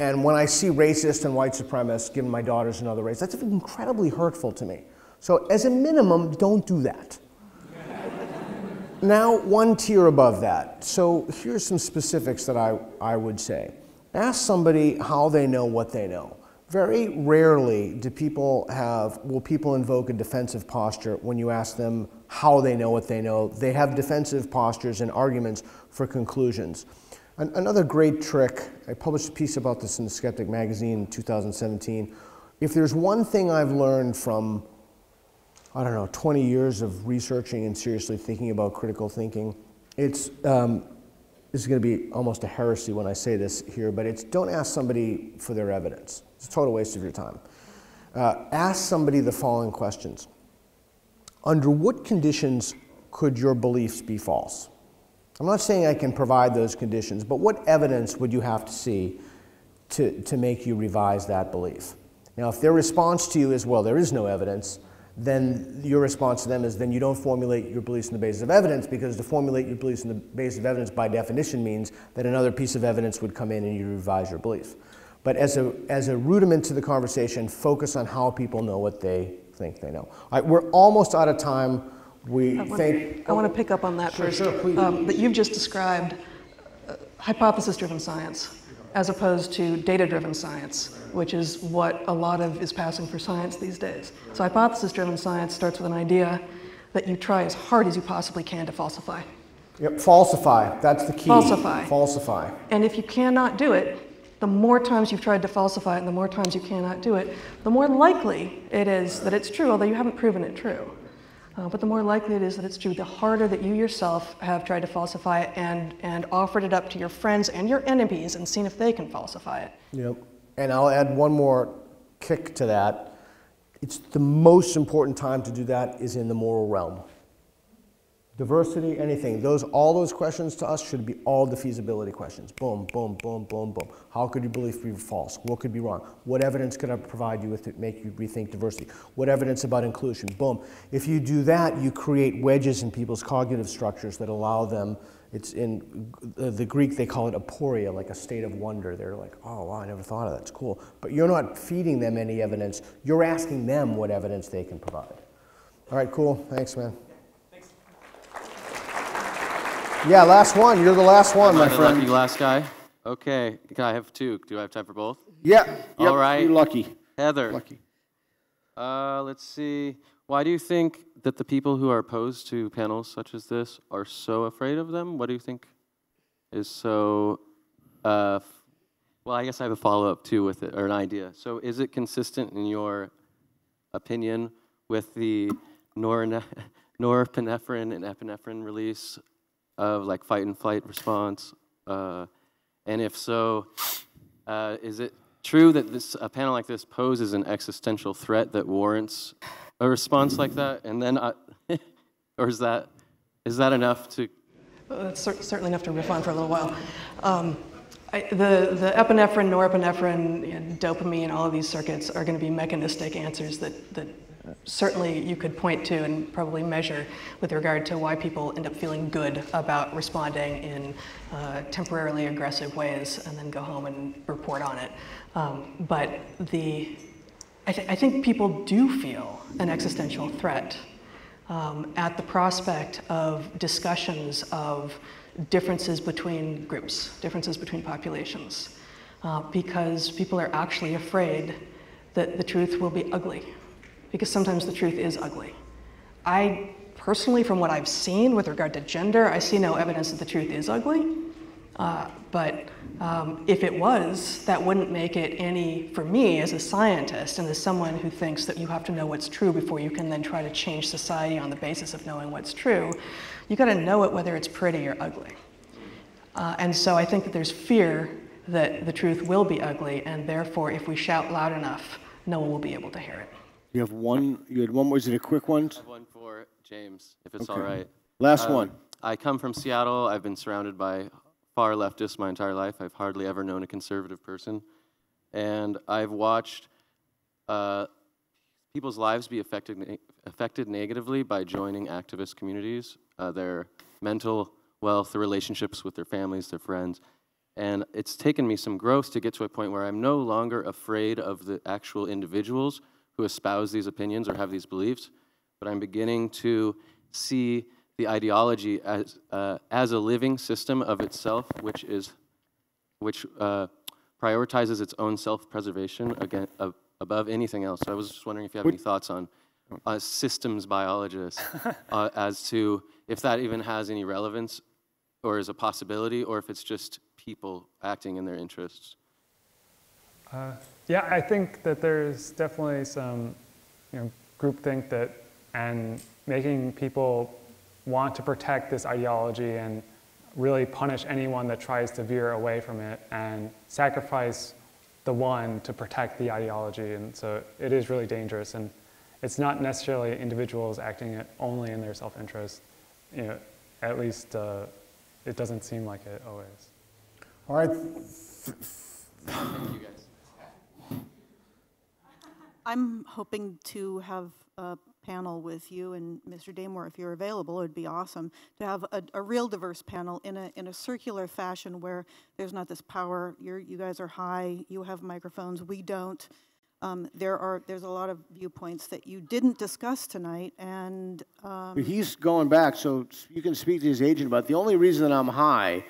and when I see racist and white supremacists giving my daughters another race, that's incredibly hurtful to me. So as a minimum, don't do that. now one tier above that. So here's some specifics that I would say. Ask somebody how they know what they know. Very rarely do people will people invoke a defensive posture when you ask them how they know what they know. They have defensive postures and arguments for conclusions. Another great trick, I published a piece about this in the Skeptic magazine in 2017. If there's one thing I've learned from, I don't know, 20 years of researching and seriously thinking about critical thinking, it's, this is going to be almost a heresy when I say this here, but it's don't ask somebody for their evidence. It's a total waste of your time. Ask somebody the following questions. Under what conditions could your beliefs be false? I'm not saying I can provide those conditions, but what evidence would you have to see to make you revise that belief? Now, if their response to you is, well, there is no evidence, then your response to them is then you don't formulate your beliefs on the basis of evidence, because to formulate your beliefs on the basis of evidence by definition means that another piece of evidence would come in and you revise your belief. But as a rudiment to the conversation, focus on how people know what they think they know. All right, we're almost out of time. I want to pick up on that first. Sure, please. That you've just described hypothesis-driven science as opposed to data-driven science, which is what a lot of is passing for science these days. So hypothesis-driven science starts with an idea that you try as hard as you possibly can to falsify. Yep, falsify, that's the key. Falsify. Falsify. And if you cannot do it, the more times you've tried to falsify it and the more times you cannot do it, the more likely it is that it's true, although you haven't proven it true. But the more likely it is that it's true, the harder that you yourself have tried to falsify it and offered it up to your friends and your enemies and seen if they can falsify it. Yep. And I'll add one more kick to that. It's the most important time to do that is in the moral realm. Diversity, anything. All those questions to us should be all the feasibility questions. Boom, boom, boom, boom, boom. How could your belief be false? What could be wrong? What evidence could I provide you with to make you rethink diversity? What evidence about inclusion? Boom. If you do that, you create wedges in people's cognitive structures that allow them, it's in the Greek, they call it aporia, like a state of wonder. They're like, oh, wow, I never thought of that. It's cool. But you're not feeding them any evidence. You're asking them what evidence they can provide. All right, cool. Thanks, man. Yeah, last one. You're the last one, my friend. Lucky last guy. Okay. Can I have two? Do I have time for both? Yeah. All right. You're lucky. Heather. Lucky. Let's see. Why do you think that the people who are opposed to panels such as this are so afraid of them? What do you think is so... well, I guess I have a follow-up, too, with it, or an idea. So is it consistent, in your opinion, with the norepinephrine and epinephrine release of like fight and flight response, and if so, is it true that a panel like this poses an existential threat that warrants a response like that? And then, or is that enough to? That's certainly enough to riff on for a little while. The epinephrine, norepinephrine, and dopamine, all of these circuits are going to be mechanistic answers that certainly you could point to and probably measure with regard to why people end up feeling good about responding in temporarily aggressive ways and then go home and report on it. But I think people do feel an existential threat at the prospect of discussions of differences between groups, differences between populations, because people are actually afraid that the truth will be ugly. Because sometimes the truth is ugly. I personally, from what I've seen with regard to gender, I see no evidence that the truth is ugly. But if it was, that wouldn't make it any, for me as a scientist and as someone who thinks that you have to know what's true before you can then try to change society on the basis of knowing what's true, you gotta know it whether it's pretty or ugly. And so I think that there's fear that the truth will be ugly, and therefore if we shout loud enough, no one will be able to hear it. You have one, you had one, was it a quick one? I have one for James, if it's all right. Last one. I come from Seattle. I've been surrounded by far leftists my entire life. I've hardly ever known a conservative person. And I've watched people's lives be affected negatively by joining activist communities, their mental wealth, their relationships with their families, their friends. And it's taken me some growth to get to a point where I'm no longer afraid of the actual individuals who espouse these opinions or have these beliefs, but I'm beginning to see the ideology as a living system of itself, which is prioritizes its own self-preservation above anything else. So I was just wondering if you have any thoughts on systems biologists as to if that even has any relevance or is a possibility, or if it's just people acting in their interests. Yeah, I think that there's definitely some groupthink that, and making people want to protect this ideology and really punish anyone that tries to veer away from it and sacrifice the one to protect the ideology. And so it is really dangerous. And it's not necessarily individuals acting only in their self-interest. You know, at least it doesn't seem like it always. All right. Thank you guys. I'm hoping to have a panel with you and Mr. Damore, if you're available. It would be awesome to have a real diverse panel in a circular fashion where there's not this power. You guys are high. You have microphones. We don't. There's a lot of viewpoints that you didn't discuss tonight, and he's going back, so you can speak to his agent about the only reason I'm high.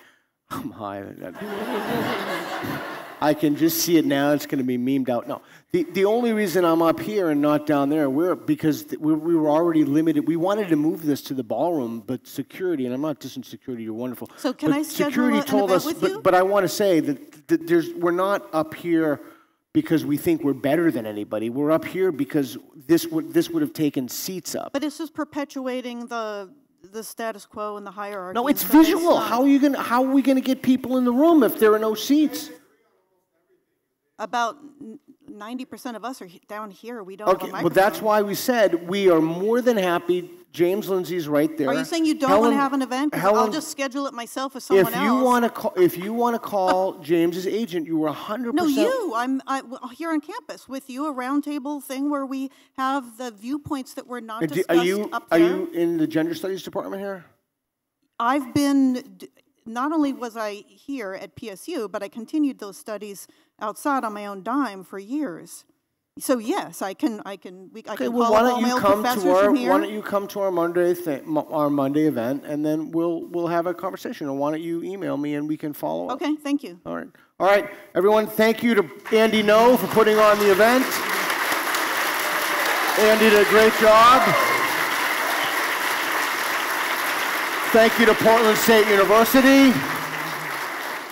I can just see it now. It's going to be memed out. No, the only reason I'm up here and not down there, because we were already limited. We wanted to move this to the ballroom, but security, and I'm not dissing security. You're wonderful. So can I schedule security told us, with you? But I want to say that we're not up here because we think we're better than anybody. We're up here because this would have taken seats up. But it's just perpetuating the status quo and the hierarchy. No, it's visual. How are we gonna get people in the room if there are no seats? About 90% of us are down here. We don't. Okay, well, that's why we said we are more than happy. James Lindsay's right there. Are you saying you don't want to have an event? Helen, I'll just schedule it myself with someone else. If you want to call James's agent, you were 100%. No, you. I'm here on campus with you, a roundtable thing where we have the viewpoints that were not discussed up there. Are you in the gender studies department here? I've been. Not only was I here at PSU, but I continued those studies outside on my own dime for years. So yes, I can call all male professors from here. Why don't you come to our Monday event, and then we'll have a conversation. Or why don't you email me, and we can follow up. Okay, thank you. All right, everyone. Thank you to Andy Ngo for putting on the event. Andy did a great job. Thank you to Portland State University.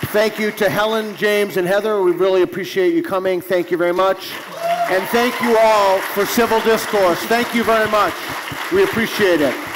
Thank you to Helen, James, and Heather. We really appreciate you coming. Thank you very much. And thank you all for civil discourse. Thank you very much. We appreciate it.